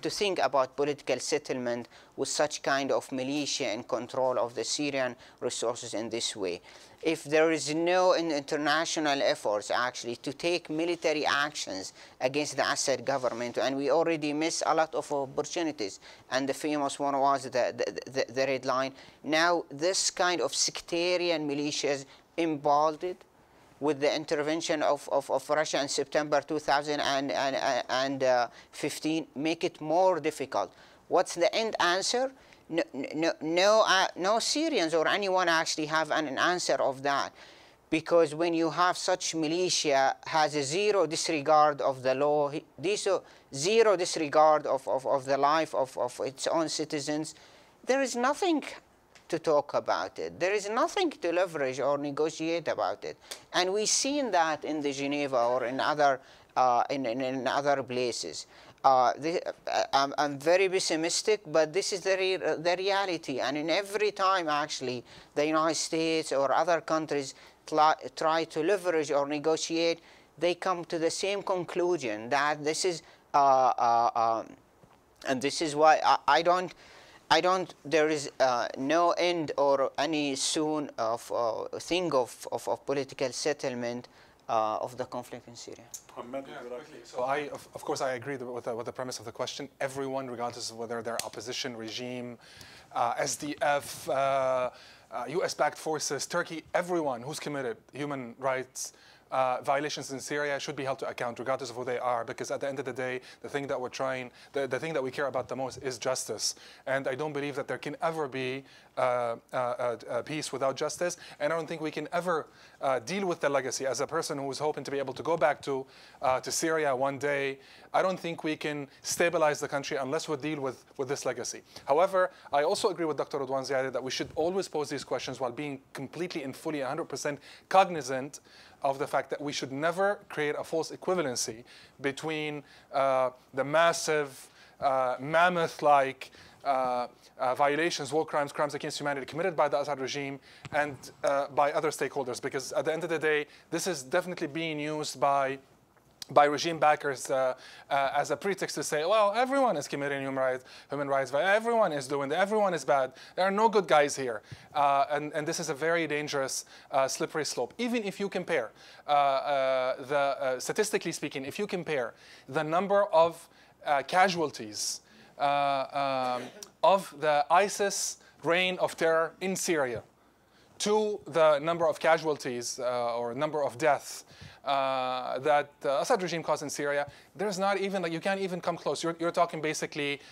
to think about political settlement with such kind of militia and control of the Syrian resources in this way. If there is no international efforts actually to take military actions against the Assad government, and we already miss a lot of opportunities, and the famous one was the, the, the, the red line. Now this kind of sectarian militias emboldened with the intervention of, of, of Russia in September two thousand fifteen make it more difficult. What's the end answer? No, no, no, uh, no Syrians or anyone actually have an, an answer of that, because when you have such militia has a zero disregard of the law, zero disregard of, of, of the life of, of its own citizens, there is nothing to talk about it. There is nothing to leverage or negotiate about it. And we've seen that in the Geneva or in other, uh, in, in, in other places. Uh, this, uh, I'm, I'm very pessimistic, but this is the, re the reality. And in every time, actually, the United States or other countries try to leverage or negotiate, they come to the same conclusion that this is, uh, uh, um, and this is why I, I don't, I don't, there is uh, no end or any soon of uh, thing of, of, of political settlement Uh, of the conflict in Syria. Yeah, so I, of, of course, I agree with the, with the premise of the question. Everyone, regardless of whether they're opposition, regime, uh, S D F, uh, uh, U S-backed forces, Turkey, everyone who's committed human rights uh, violations in Syria should be held to account, regardless of who they are, because at the end of the day, the thing that we're trying, the, the thing that we care about the most is justice. And I don't believe that there can ever be Uh, uh, uh, peace without justice, and I don't think we can ever uh, deal with the legacy. As a person who is hoping to be able to go back to uh, to Syria one day, I don't think we can stabilize the country unless we deal with with this legacy. However, I also agree with Doctor Radwan Ziadeh that we should always pose these questions while being completely and fully one hundred percent cognizant of the fact that we should never create a false equivalency between uh, the massive, uh, mammoth-like Uh, uh, violations, war crimes, crimes against humanity committed by the Assad regime and uh, by other stakeholders. Because at the end of the day, this is definitely being used by by regime backers uh, uh, as a pretext to say, well, everyone is committing human rights, human rights, everyone is doing that, everyone is bad, there are no good guys here. Uh, and, and this is a very dangerous uh, slippery slope. Even if you compare, uh, uh, the, uh, statistically speaking, if you compare the number of uh, casualties Uh, um, of the ISIS reign of terror in Syria to the number of casualties uh, or number of deaths uh, that the Assad regime caused in Syria, there's not even, like, you can't even come close. You're, you're talking basically uh,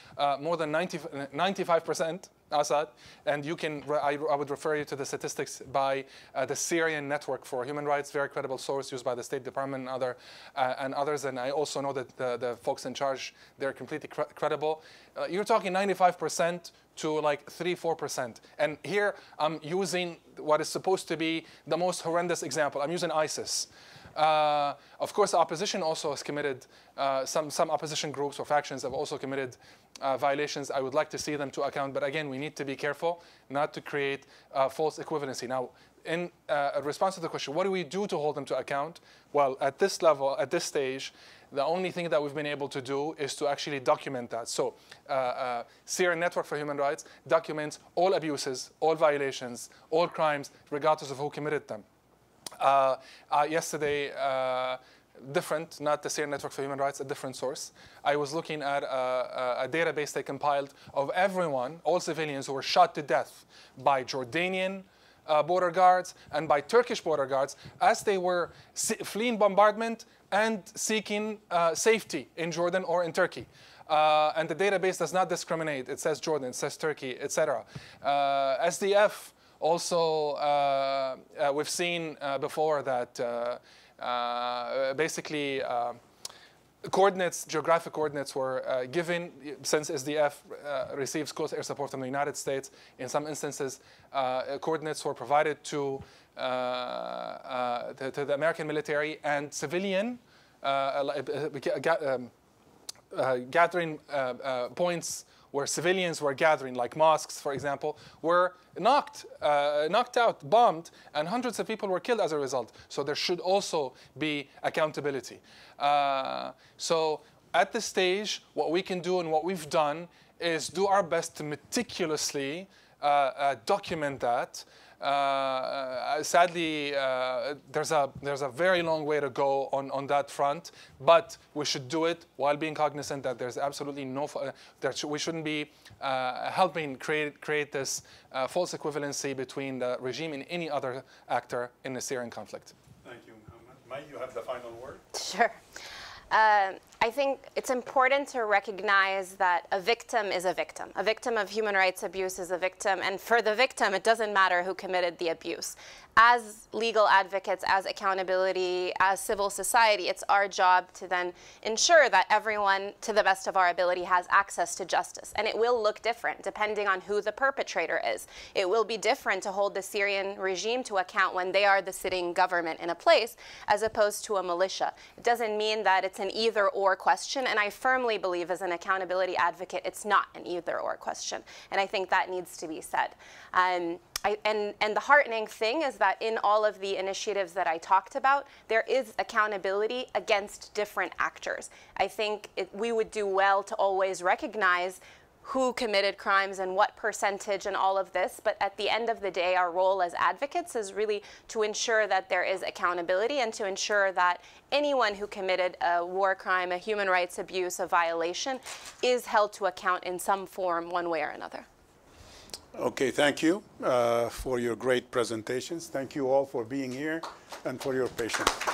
more than ninety, ninety-five percent Assad, and you can, I, I would refer you to the statistics by uh, the Syrian Network for Human Rights, very credible source used by the State Department and, other, uh, and others, and I also know that the, the folks in charge, they're completely cre credible. Uh, you're talking ninety-five percent to like three, four percent. And here I'm using what is supposed to be the most horrendous example. I'm using ISIS. Uh, of course, opposition also has committed, uh, some, some opposition groups or factions have also committed uh, violations. I would like to see them to account, but again, we need to be careful not to create uh, false equivalency. Now, in uh, response to the question, what do we do to hold them to account? Well, at this level, at this stage, the only thing that we've been able to do is to actually document that. So, uh, uh, Syrian Network for Human Rights documents all abuses, all violations, all crimes, regardless of who committed them. Uh, uh, yesterday, uh, different, not the Syrian Network for Human Rights, a different source, I was looking at a, a, a database they compiled of everyone, all civilians who were shot to death by Jordanian uh, border guards and by Turkish border guards as they were fleeing bombardment and seeking uh, safety in Jordan or in Turkey. Uh, and the database does not discriminate. It says Jordan, it says Turkey, et cetera. Uh, S D F also, uh, uh, we've seen uh, before that uh, uh, basically uh, coordinates, geographic coordinates were uh, given since S D F uh, receives close air support from the United States. In some instances, uh, coordinates were provided to, uh, uh, to, to the American military and civilian uh, um, Uh, gathering uh, uh, points where civilians were gathering, like mosques, for example, were knocked, uh, knocked out, bombed, and hundreds of people were killed as a result. So there should also be accountability. Uh, so at this stage, what we can do and what we've done is do our best to meticulously uh, uh, document that. Uh, sadly, uh, there's a there's a very long way to go on on that front, but we should do it while being cognizant that there's absolutely no uh, that sh we shouldn't be uh, helping create create this uh, false equivalency between the regime and any other actor in the Syrian conflict. Thank you, Mohammed. Mai, you have the final word. Sure. Uh, I think it's important to recognize that a victim is a victim. A victim of human rights abuse is a victim, and for the victim, it doesn't matter who committed the abuse. As legal advocates, as accountability, as civil society, it's our job to then ensure that everyone, to the best of our ability, has access to justice. And it will look different depending on who the perpetrator is. It will be different to hold the Syrian regime to account when they are the sitting government in a place, as opposed to a militia. It doesn't mean that it's an either-or question, and I firmly believe as an accountability advocate it's not an either-or question, and I think that needs to be said. Um, I, and, and the heartening thing is that in all of the initiatives that I talked about, there is accountability against different actors. I think it, we would do well to always recognize who committed crimes and what percentage and all of this, but at the end of the day, our role as advocates is really to ensure that there is accountability and to ensure that anyone who committed a war crime, a human rights abuse, a violation, is held to account in some form, one way or another. Okay, thank you uh, for your great presentations. Thank you all for being here and for your patience.